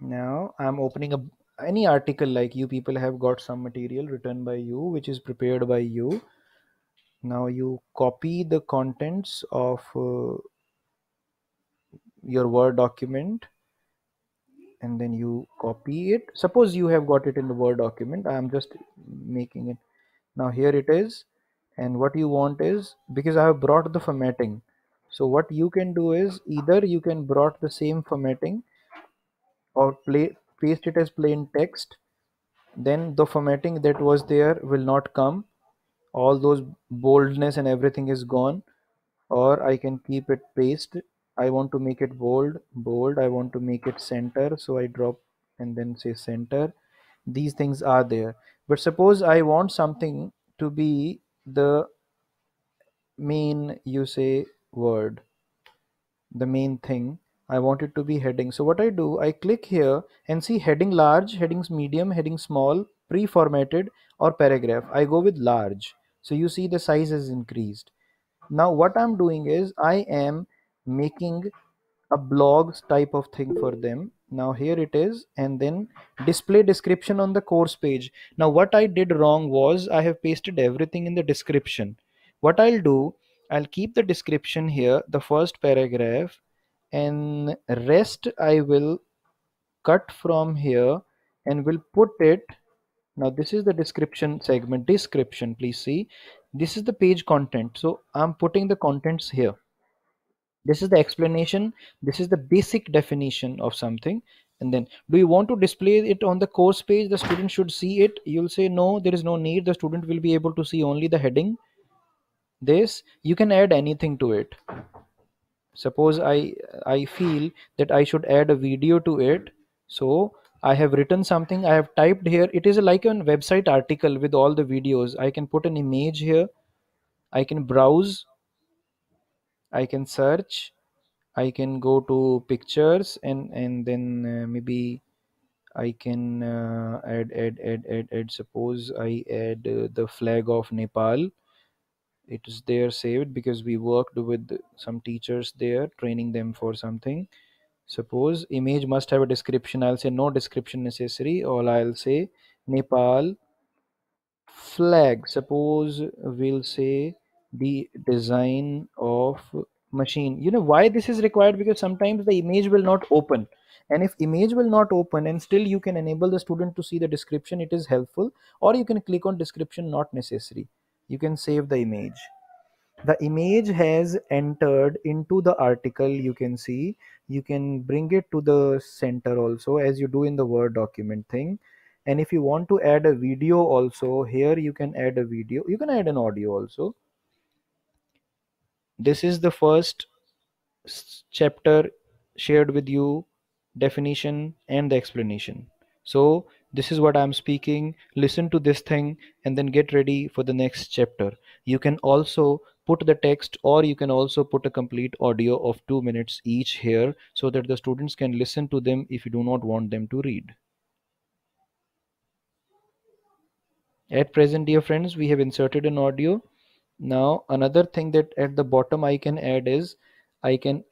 Now I'm opening up any article, like you people have got some material written by you which is prepared by you. Now you copy the contents of your Word document, and then you copy it. Suppose you have got it in the Word document. I am just making it. Now here it is. And what you want is, because I have brought the formatting. So what you can do is, either you can brought the same formatting or paste it as plain text. Then the formatting that was there will not come. All those boldness and everything is gone. Or I can keep it paste. I want to make it bold. I want to make it center. So I drop and then say center. These things are there. But suppose I want something to be the main, you say, word, the main thing. I want it to be heading. So what I do, I click here and see heading large, headings medium, heading small, pre-formatted or paragraph. I go with large. So you see the size has increased. Now what I'm doing is I am making a blog type of thing for them. Now here it is, and then display description on the course page. Now what I did wrong was I have pasted everything in the description. What I'll do, I'll keep the description here, the first paragraph, and rest I will cut from here and we'll put it. Now this is the description segment, description, please see. This is the page content. So I'm putting the contents here. This is the explanation. This is the basic definition of something. And then, do you want to display it on the course page? The student should see it. You'll say, no, there is no need. The student will be able to see only the heading. This, you can add anything to it. Suppose I feel that I should add a video to it. So I have written something, I have typed here. It is like a website article with all the videos. I can put an image here. I can browse. I can search. I can go to pictures and then maybe I can add. Suppose I add the flag of Nepal. It is there saved because we worked with some teachers there, training them for something. Suppose image must have a description. I'll say no description necessary. Or I'll say Nepal flag. Suppose we'll say the design of machine. You know why this is required? Because sometimes the image will not open, and if image will not open and still you can enable the student to see the description, it is helpful. Or you can click on description not necessary. You can save the image. The image has entered into the article. You can see, you can bring it to the center also, as you do in the Word document thing. And if you want to add a video also, here you can add a video. You can add an audio also. This is the first chapter shared with you, definition and the explanation. So this is what I'm speaking. Listen to this thing and then get ready for the next chapter. You can also put the text, or you can also put a complete audio of 2 minutes each here, so that the students can listen to them if you do not want them to read. At present, dear friends, we have inserted an audio. Now another thing that at the bottom I can add is I can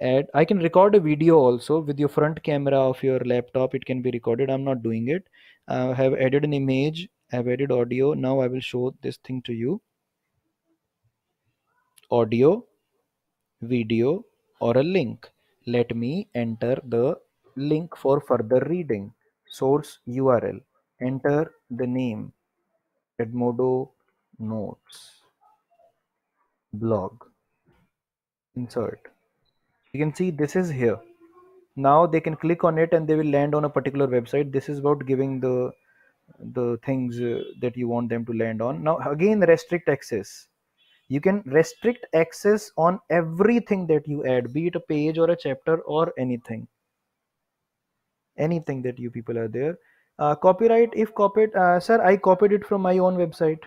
record a video also with your front camera of your laptop. It can be recorded. I'm not doing it. I have added an image. I have added audio. Now I will show this thing to you. Audio, video, or a link. Let me enter the link for further reading. Source URL. Enter the name. Edmodo Notes. Blog. Insert. You can see this is here. Now they can click on it and they will land on a particular website. This is about giving the things that you want them to land on. Now again, restrict access. You can restrict access on everything that you add, be it a page or a chapter or anything, anything that you people are there. Copyright, if copied, sir, I copied it from my own website.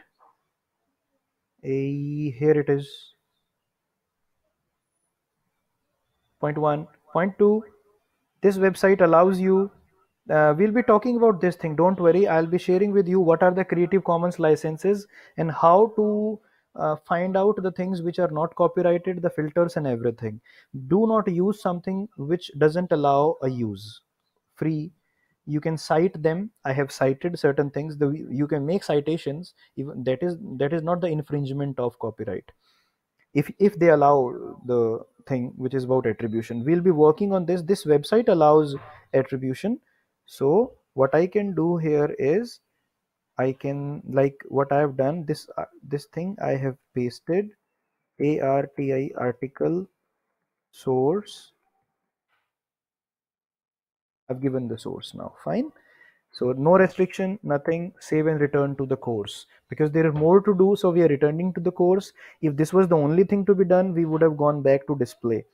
Here it is. Point one. Point two, this website allows you, we'll be talking about this thing, don't worry. I'll be sharing with you what are the Creative Commons licenses and how to find out the things which are not copyrighted, the filters and everything. Do not use something which doesn't allow a use. Free. You can cite them. I have cited certain things. You can make citations. Even that is not the infringement of copyright. If they allow the thing which is about attribution, we'll be working on this. This website allows attribution. So what I can do here is I can, like what I have done, this thing I have pasted, ARTI article source. I've given the source now, fine. So no restriction, nothing, save and return to the course, because there are more to do. So we are returning to the course. If this was the only thing to be done, we would have gone back to display.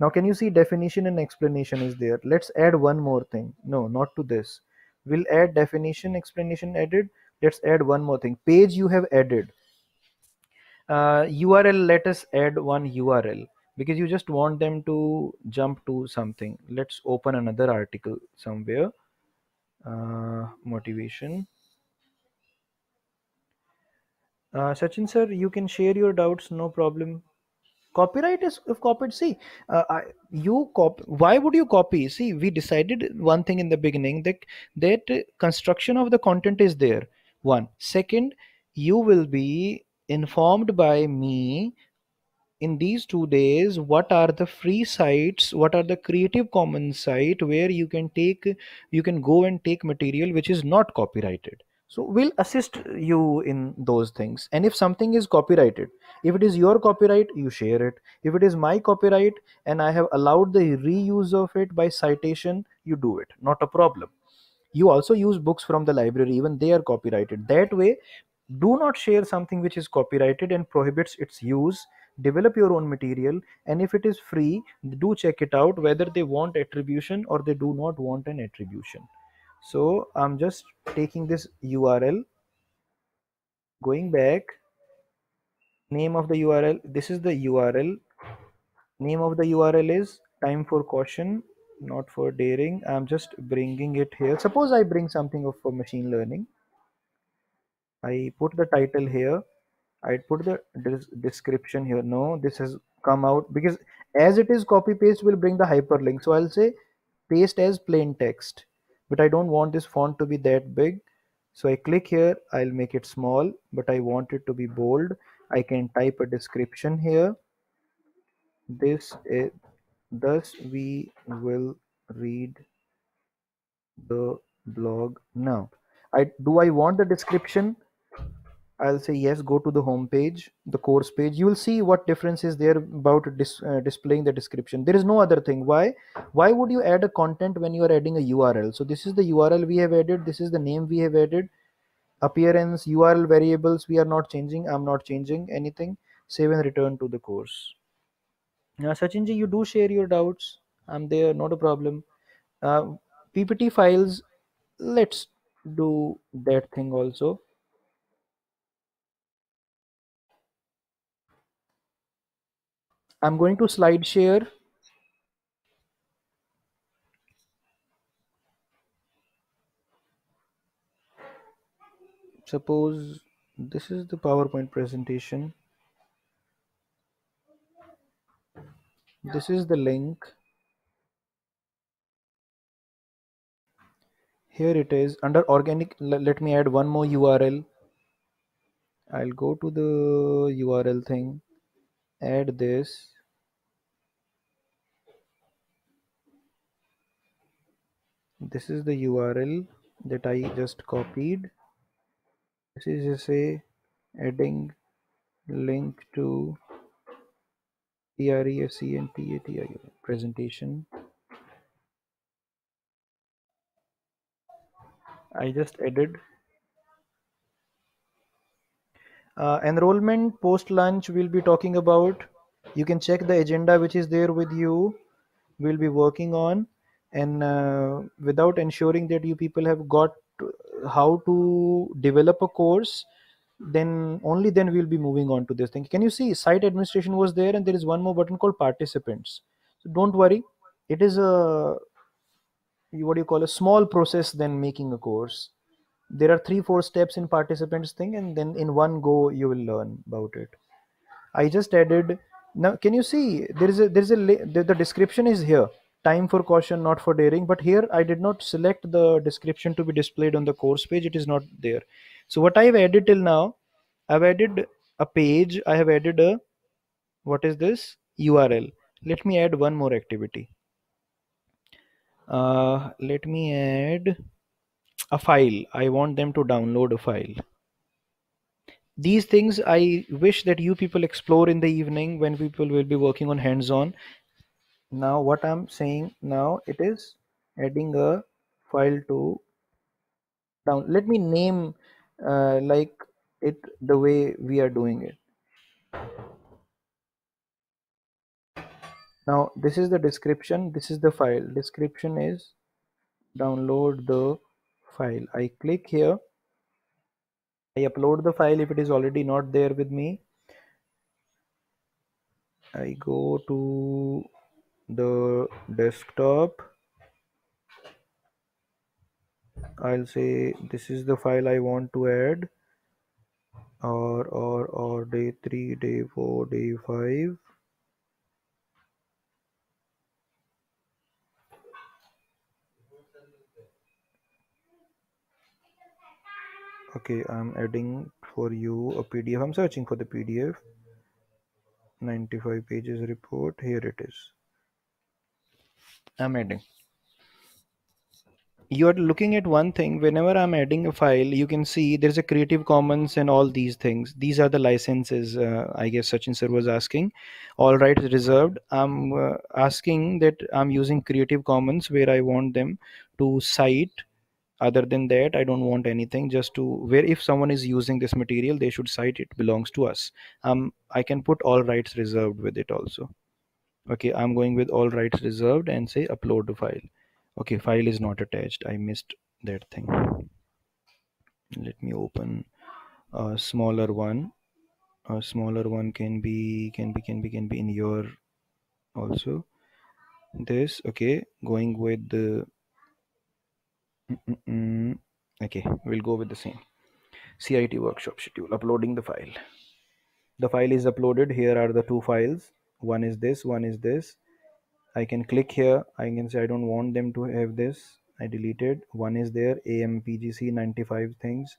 Now can you see definition and explanation is there? Let's add one more thing. No, not to this. We'll add definition, explanation added. Let's add one more thing. Page you have added. URL, let us add one URL, because you just want them to jump to something. Let's open another article somewhere. Motivation. Sachin sir, you can share your doubts, no problem. Copyright is if copied. See, why would you copy? See, we decided one thing in the beginning, that construction of the content is there. One. Second, you will be informed by me in these 2 days, what are the free sites, what are the Creative Commons site where you can take, you can go and take material which is not copyrighted. So we'll assist you in those things. And if something is copyrighted, if it is your copyright, you share it. If it is my copyright and I have allowed the reuse of it by citation, you do it, not a problem. You also use books from the library, even they are copyrighted. That way, do not share something which is copyrighted and prohibits its use. Develop your own material, and if it is free, do check it out whether they want attribution or they do not want an attribution. So I'm just taking this URL, going back, name of the URL, this is the URL, name of the URL is Time for Caution, Not for Daring. I'm just bringing it here. Suppose I bring something of for machine learning, I put the title here, I put the description here. No, this has come out because as it is copy paste will bring the hyperlink. So I'll say paste as plain text, but I don't want this font to be that big. So I click here, I'll make it small, but I want it to be bold. I can type a description here. This is, thus we will read the blog now. Do I want the description? I'll say yes, go to the home page, the course page. You will see what difference is there about displaying the description. There is no other thing. Why would you add a content when you are adding a URL? So this is the URL we have added. This is the name we have added. Appearance, URL variables, we are not changing. I'm not changing anything. Save and return to the course. Now, Sachinji, you do share your doubts. I'm there, not a problem. PPT files, let's do that thing also. I'm going to Slideshare. Suppose this is the PowerPoint presentation. This is the link. Here it is under organic. Let me add one more URL. I'll go to the URL thing. Add this. This is the URL that I just copied. This is just say adding link to TREFC and PATI presentation. I just added enrollment post lunch. We'll be talking about, you can check the agenda which is there with you. We'll be working on, and without ensuring that you people have got how to develop a course, then only then we'll be moving on to this thing. Can you see site administration was there, and there is one more button called participants. So don't worry, it is a what do you call a small process than making a course. There are 3-4 steps in participants thing, and then in one go you will learn about it. I just added. Now can you see the description is here, Time for Caution, Not for Daring, but here I did not select the description to be displayed on the course page. It is not there. So what I've added till now, I've added a page, I have added a, what is this, URL. Let me add one more activity. Let me add a file. I want them to download a file. These things I wish that you people explore in the evening when people will be working on hands-on. Now what I'm saying now, it is adding a file to down. Let me name like it the way we are doing it. Now this is the description, this is the file. Description is download the file. I click here, I upload the file if it is already not there with me. I go to the desktop, I'll say this is the file I want to add, or day 3, day 4, day 5. Okay, I'm adding for you a PDF. I'm searching for the PDF. 95 pages report. Here it is. I'm adding. You are looking at one thing. Whenever I'm adding a file, you can see there's a Creative Commons and all these things. These are the licenses. I guess Sachin sir was asking. All rights reserved. I'm asking that I'm using Creative Commons where I want them to cite. Other than that, I don't want anything. Just to where if someone is using this material, they should cite it belongs to us. I can put all rights reserved with it also. Okay, I'm going with all rights reserved and say upload the file. Okay, file is not attached. I missed that thing. Let me open a smaller one. A smaller one can be in your also. This okay, going with the okay, we'll go with the same. CIT workshop schedule, uploading the file. The file is uploaded. Here are the two files. One is this, one is this. I can click here. I can say I don't want them to have this. I deleted. One is there, AMPGC 95 things.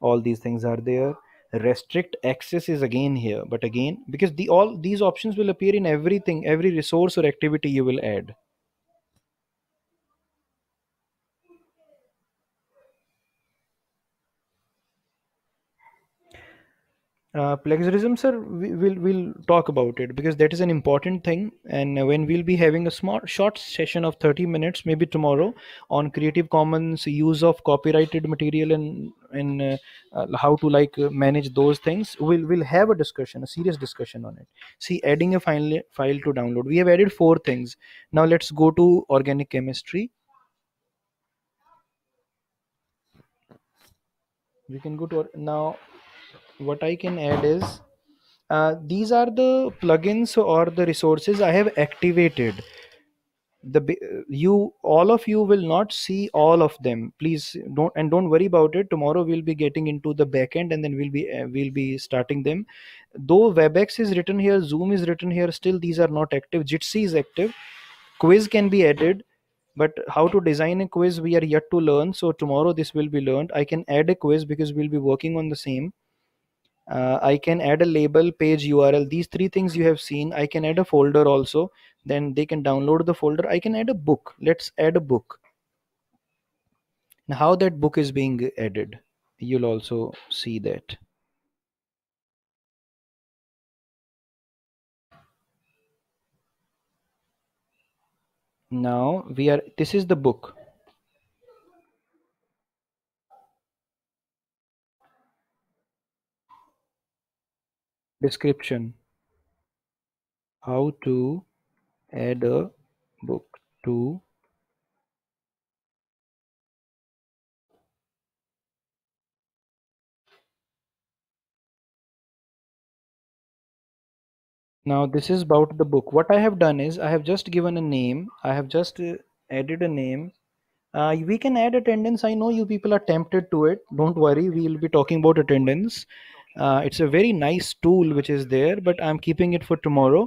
All these things are there. Restrict access is again here, but again, because all these options will appear in everything, every resource or activity you will add. Plagiarism, sir, we'll talk about it because that is an important thing. And when we'll be having a short session of 30 minutes, maybe tomorrow, on Creative Commons use of copyrighted material and how to manage those things, we'll have a discussion, a serious discussion on it. See, adding a file to download. We have added 4 things. Now let's go to organic chemistry. We can go to now. What I can add is these are the plugins or the resources I have activated. All of you will not see all of them. Please don't worry about it. Tomorrow we'll be getting into the backend and then we'll be starting them. Though WebEx is written here, Zoom is written here, still these are not active. Jitsi is active. Quiz can be added. But how to design a quiz we are yet to learn. So tomorrow this will be learned. I can add a quiz because we'll be working on the same. I can add a label, page, URL. These 3 things you have seen. I can add a folder also. Then they can download the folder. I can add a book. Let's add a book. Now, how that book is being added, you'll also see that. Now this is the book. Description, how to add a book to now. This is about the book. What I have done is I have just given a name. I have just added a name. We can add attendance. I know you people are tempted to it. Don't worry, we will be talking about attendance. It's a very nice tool which is there, but I'm keeping it for tomorrow.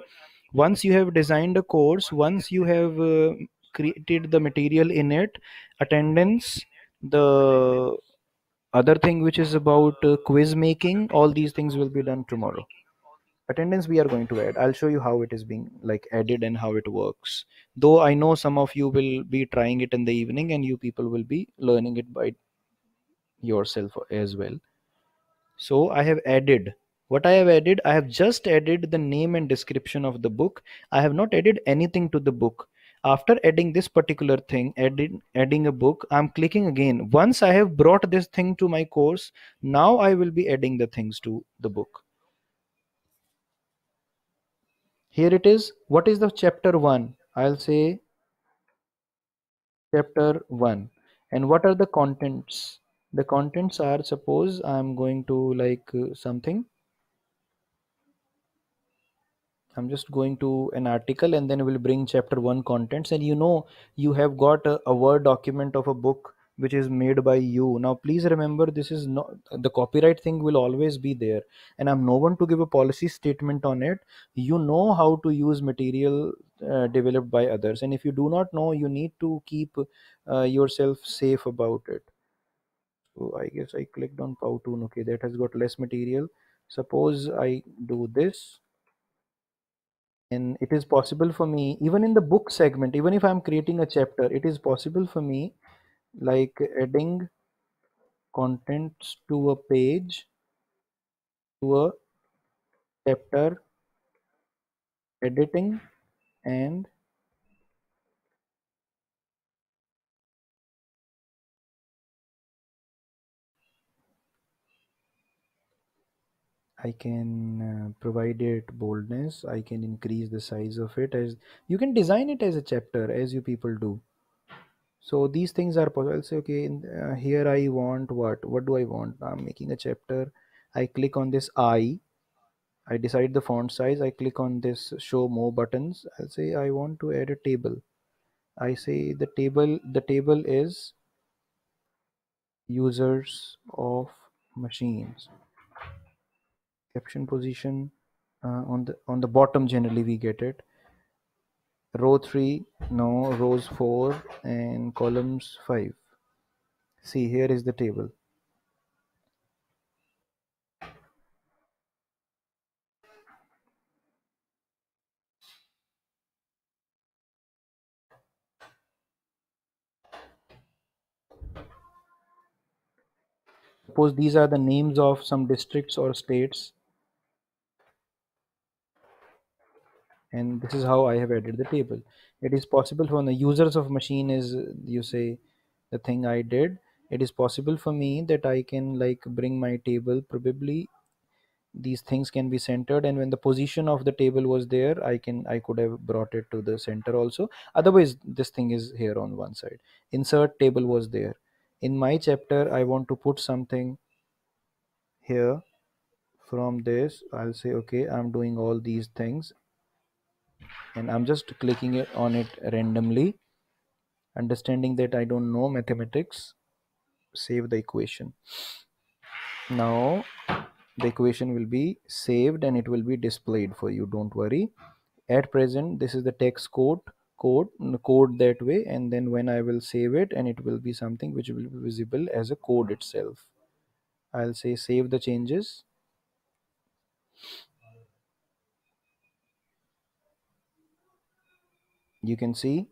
Once you have designed a course, once you have created the material in it, attendance, the other thing which is about quiz making, all these things will be done tomorrow. Attendance we are going to add. I'll show you how it is being added and how it works. Though I know some of you will be trying it in the evening and you people will be learning it by yourself as well. So I have added. What I have added, I have just added the name and description of the book. I have not added anything to the book. After adding this particular thing, adding a book, I'm clicking again. Once I have brought this thing to my course, now I will be adding the things to the book. Here it is. What is the chapter 1? I'll say chapter 1. And what are the contents? The contents are, suppose I'm going to something. I'm just going to an article and then we'll bring chapter 1 contents. And you know, you have got a Word document of a book which is made by you. Now, please remember, this is not the copyright thing will always be there. And I'm no one to give a policy statement on it. You know how to use material developed by others. And if you do not know, you need to keep yourself safe about it. Oh, I guess I clicked on Powtoon. Okay, that has got less material. Suppose I do this. And it is possible for me, even in the book segment, even if I'm creating a chapter, it is possible for me, like adding contents to a page, to a chapter, editing, and I can provide it boldness. I can increase the size of it. As you can design it as a chapter, as you people do. So these things are possible. I'll say, okay, here I want what do I want? I'm making a chapter. I click on this I decide the font size. I click on this show more buttons. I'll say I want to add a table. I say the table is users of machines. Caption position on the bottom, generally we get it. Row 3, no, rows 4 and columns 5. See, here is the table. Suppose these are the names of some districts or states. And this is how I have added the table. It is possible for the users of machine is, you say, the thing I did. It is possible for me that I can like bring my table. Probably these things can be centered, and when the position of the table was there, I could have brought it to the center also. Otherwise, this thing is here on one side. Insert table was there. In my chapter, I want to put something here. From this, I'll say, okay, I'm doing all these things. And I'm just clicking it on it randomly, understanding that I don't know mathematics. Save the equation. Now the equation will be saved and it will be displayed for you. Don't worry. At present, this is the text code that way, and then when I will save it, and it will be something which will be visible as a code itself. I'll say save the changes. You can see,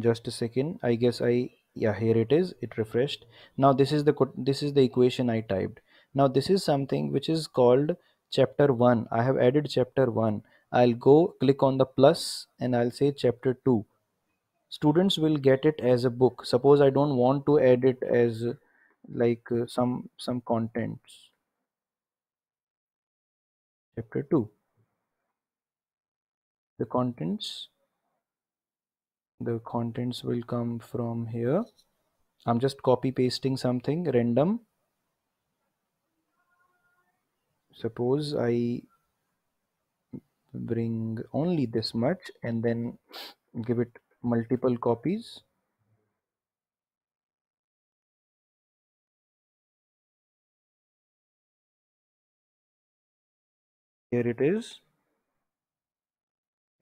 just a second, I guess here it is, it refreshed. Now this is the equation I typed. Now this is something which is called chapter 1. I have added chapter 1. I'll go click on the plus and I'll say chapter 2. Students will get it as a book. Suppose I don't want to add it as like some contents. Chapter 2. The contents will come from here. I'm just copy pasting something random. Suppose I bring only this much and then give it multiple copies. Here it is.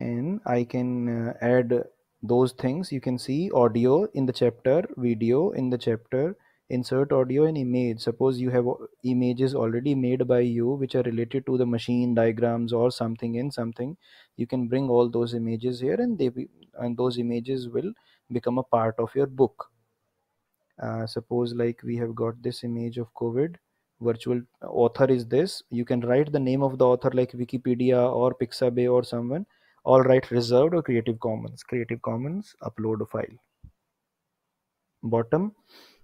And I can add those things. You can see audio in the chapter, video in the chapter, insert audio and image. Suppose you have images already made by you which are related to the machine diagrams or something in something. You can bring all those images here, and those images will become a part of your book. Suppose like we have got this image of COVID. Virtual author is this. You can write the name of the author like Wikipedia or Pixabay or someone. All right, reserved or Creative Commons. Creative Commons, upload a file. Bottom,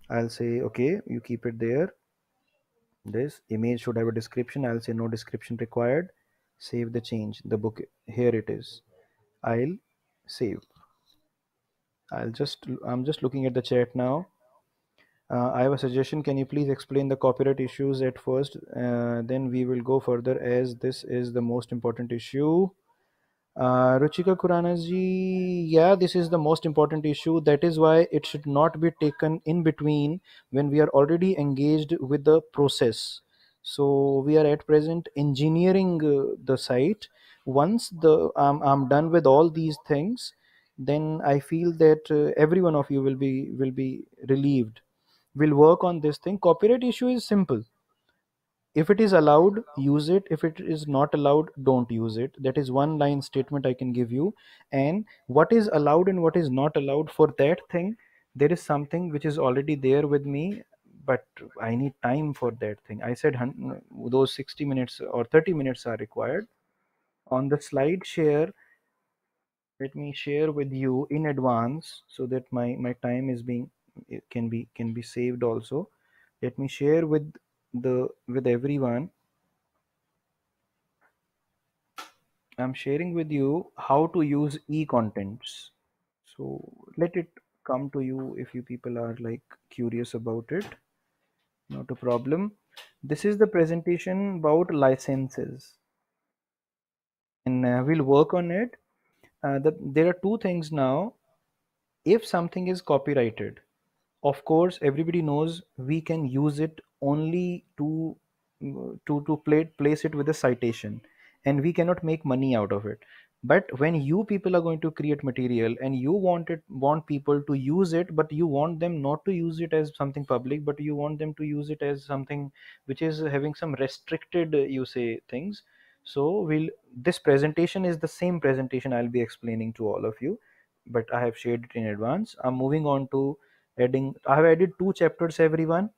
I'll say, okay, you keep it there. This image should have a description. I'll say no description required. Save the change. The book, here it is. I'll save. I'm just looking at the chat now. I have a suggestion. Can you please explain the copyright issues at first? Then we will go further, as this is the most important issue. Ruchika Kuranaji, yeah, this is the most important issue. That is why it should not be taken in between when we are already engaged with the process. So we are at present engineering the site. Once I'm done with all these things, then I feel that every one of you will be relieved. We'll work on this thing. Copyright issue is simple. If it is allowed, use it. If it is not allowed, don't use it. That is one line statement I can give you. And what is allowed and what is not allowed, for that thing there is something which is already there with me, but I need time for that thing. I said those 60 minutes or 30 minutes are required. On the Slideshare, let me share with you in advance so that my time is being can be saved also. Let me share with everyone. I'm sharing with you how to use e-contents, so let it come to you if you people are like curious about it. Not a problem. This is the presentation about licenses, and we'll work on it. There are two things now. If something is copyrighted, of course everybody knows we can use it only to place it with a citation, and we cannot make money out of it. But when you people are going to create material and you want people to use it, but you want them not to use it as something public, but you want them to use it as something which is having some restricted, you say, things. So this presentation is the same presentation I'll be explaining to all of you, but I have shared it in advance. I'm moving on to adding. I have added 2 chapters, everyone.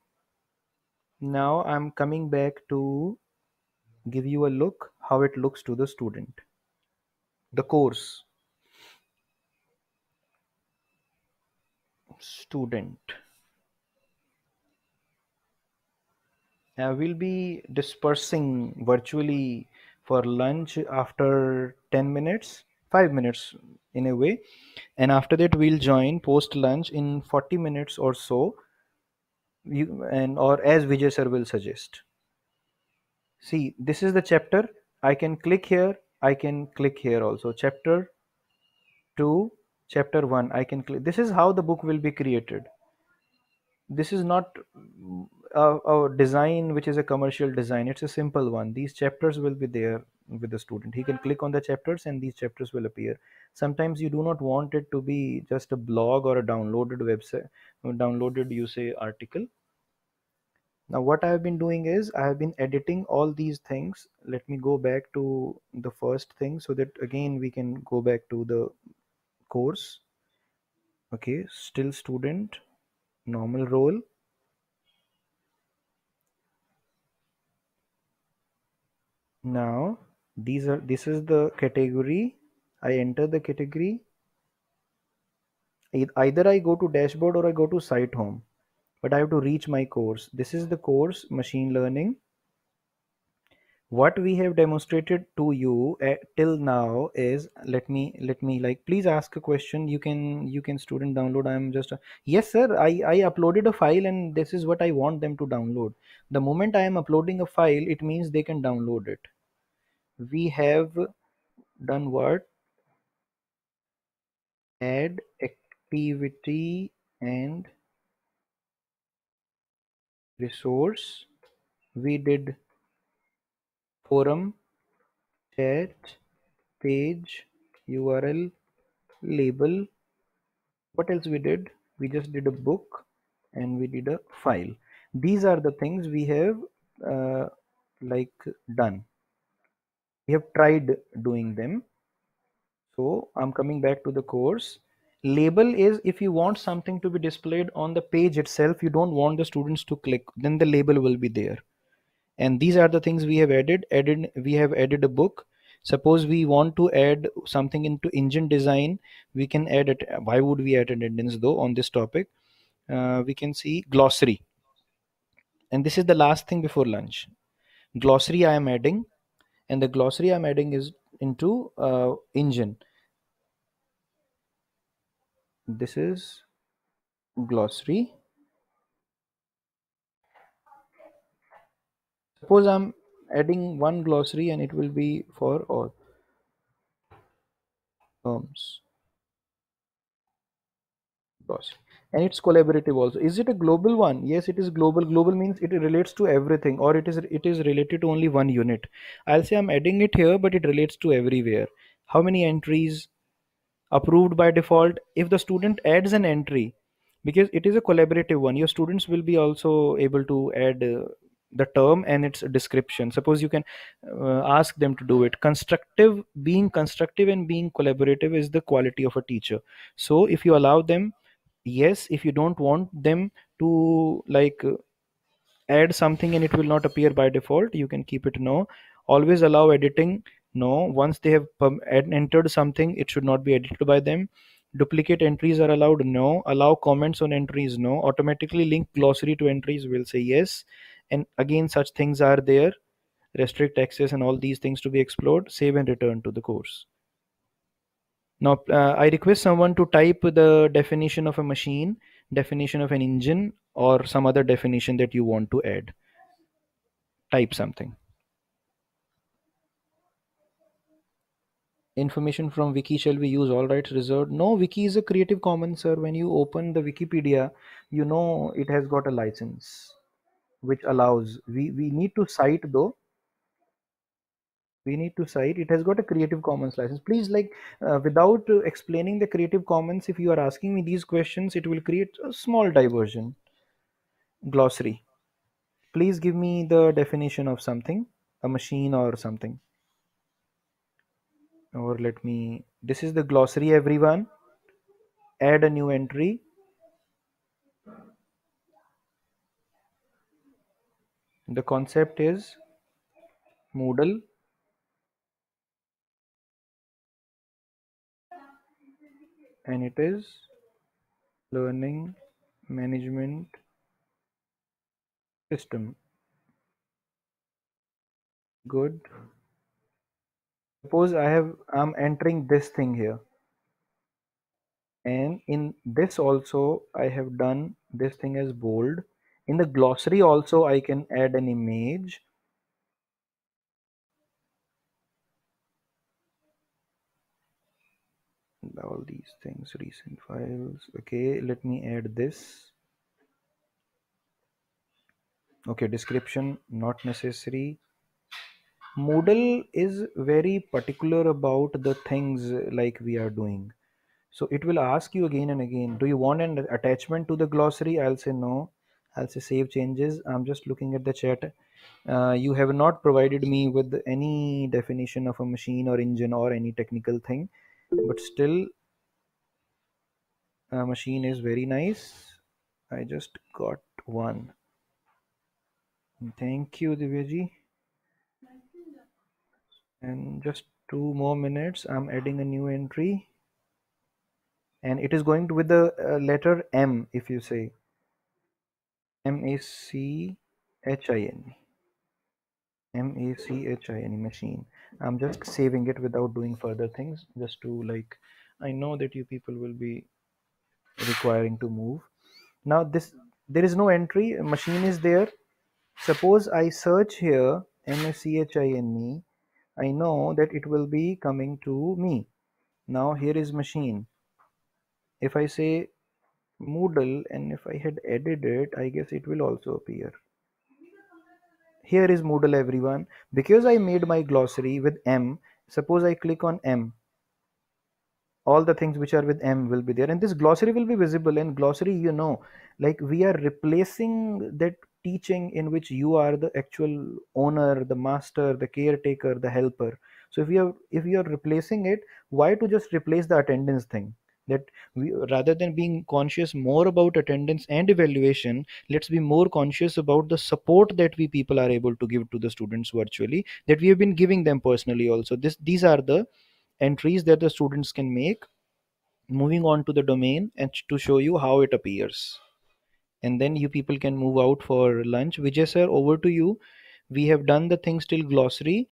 Now I'm coming back to give you a look how it looks to the student, the course student. Now we'll be dispersing virtually for lunch after 10 minutes, 5 minutes in a way, and after that we'll join post lunch in 40 minutes or so. Or as Vijay sir will suggest. See, this is the chapter. I can click here, I can click here also. Chapter 2, chapter 1, I can click. This is how the book will be created. This is not a design which is a commercial design. It's a simple one. These chapters will be there with the student. He can click on the chapters and these chapters will appear. Sometimes you do not want it to be just a blog or a downloaded website, downloaded, you say, article. Now what I have been doing is I have been editing all these things. Let me go back to the first thing so that again we can go back to the course. Okay, still student, normal role. Now this is the category. I enter the category. Either I go to dashboard or I go to site home, but I have to reach my course. This is the course, machine learning. What we have demonstrated to you till now is, let me like, please ask a question. You can student download. I am just yes sir, I uploaded a file and this is what I want them to download. The moment I am uploading a file, it means they can download it. We have done what? Add activity and resource. We did forum, chat, page, URL, label. What else we did? We just did a book and we did a file. These are the things we have done. We have tried doing them. So I'm coming back to the course. Label is if you want something to be displayed on the page itself, you don't want the students to click, then the label will be there. And these are the things we have added. We have added a book. Suppose we want to add something into engine design, we can add it. Why would we add attendance though on this topic? We can see glossary, and this is the last thing before lunch. Glossary I am adding, and the glossary I'm adding is into engine. This is glossary. Suppose I'm adding one glossary and it will be for all terms. Glossary. And it's collaborative also. Is it a global one? Yes, it is global. Global means it relates to everything, or it is related to only one unit. I'll say I'm adding it here, but it relates to everywhere. How many entries? Approved by default. If the student adds an entry, because it is a collaborative one, your students will be also able to add the term and its description. Suppose you can ask them to do it. Constructive, being constructive and being collaborative is the quality of a teacher. So if you allow them, yes. If you don't want them to like add something and it will not appear by default, you can keep it no. Always allow editing, no. Once they have entered something, it should not be edited by them. Duplicate entries are allowed, no. Allow comments on entries, no. Automatically link glossary to entries, will say yes. And again, such things are there. Restrict access and all these things to be explored. Save and return to the course. Now, I request someone to type the definition of a machine, definition of an engine, or some other definition that you want to add. Type something. Information from wiki shall be used, all rights reserved. No, wiki is a Creative Commons, sir. When you open the Wikipedia, you know it has got a license which allows. We need to cite though. We need to cite. It has got a Creative Commons license. Please, like, without explaining the Creative Commons, if you are asking me these questions, it will create a small diversion. Glossary. Please give me the definition of something, a machine or something. Or let me, this is the glossary, everyone. Add a new entry. The concept is Moodle and it is learning management system. Good. Suppose I'm entering this thing here, and in this also I have done this thing as bold. In the glossary also I can add an image. All these things, recent files. Okay, let me add this. Okay, description not necessary. Moodle is very particular about the things like we are doing. So it will ask you again and again, do you want an attachment to the glossary? I'll say no. I'll say save changes. I'm just looking at the chat. You have not provided me with any definition of a machine or engine or any technical thing, but still a machine is very nice. I just got one. Thank you, Divyaji. And just 2 more minutes, I'm adding a new entry and it is going to with the letter M. If you say M-A-C-H-I-N-E machine, I'm just saving it without doing further things, just to like, I know that you people will be requiring to move. Now this, there is no entry, machine is there. Suppose I search here M-A-C-H-I-N-E, I know that it will be coming to me. Now here is machine. If I say Moodle and if I had added it, I guess it will also appear. Here is Moodle, everyone. Because I made my glossary with M, suppose I click on M. All the things which are with M will be there and this glossary will be visible. And glossary, you know, like we are replacing that teaching in which you are the actual owner, the master, the caretaker, the helper. So if you are replacing it, why to just replace the attendance thing? That we, rather than being conscious more about attendance and evaluation, let's be more conscious about the support that we people are able to give to the students virtually, that we have been giving them personally also. These are the entries that the students can make. Moving on to the domain and to show you how it appears. And then you people can move out for lunch. Vijay sir, over to you. We have done the things till glossary.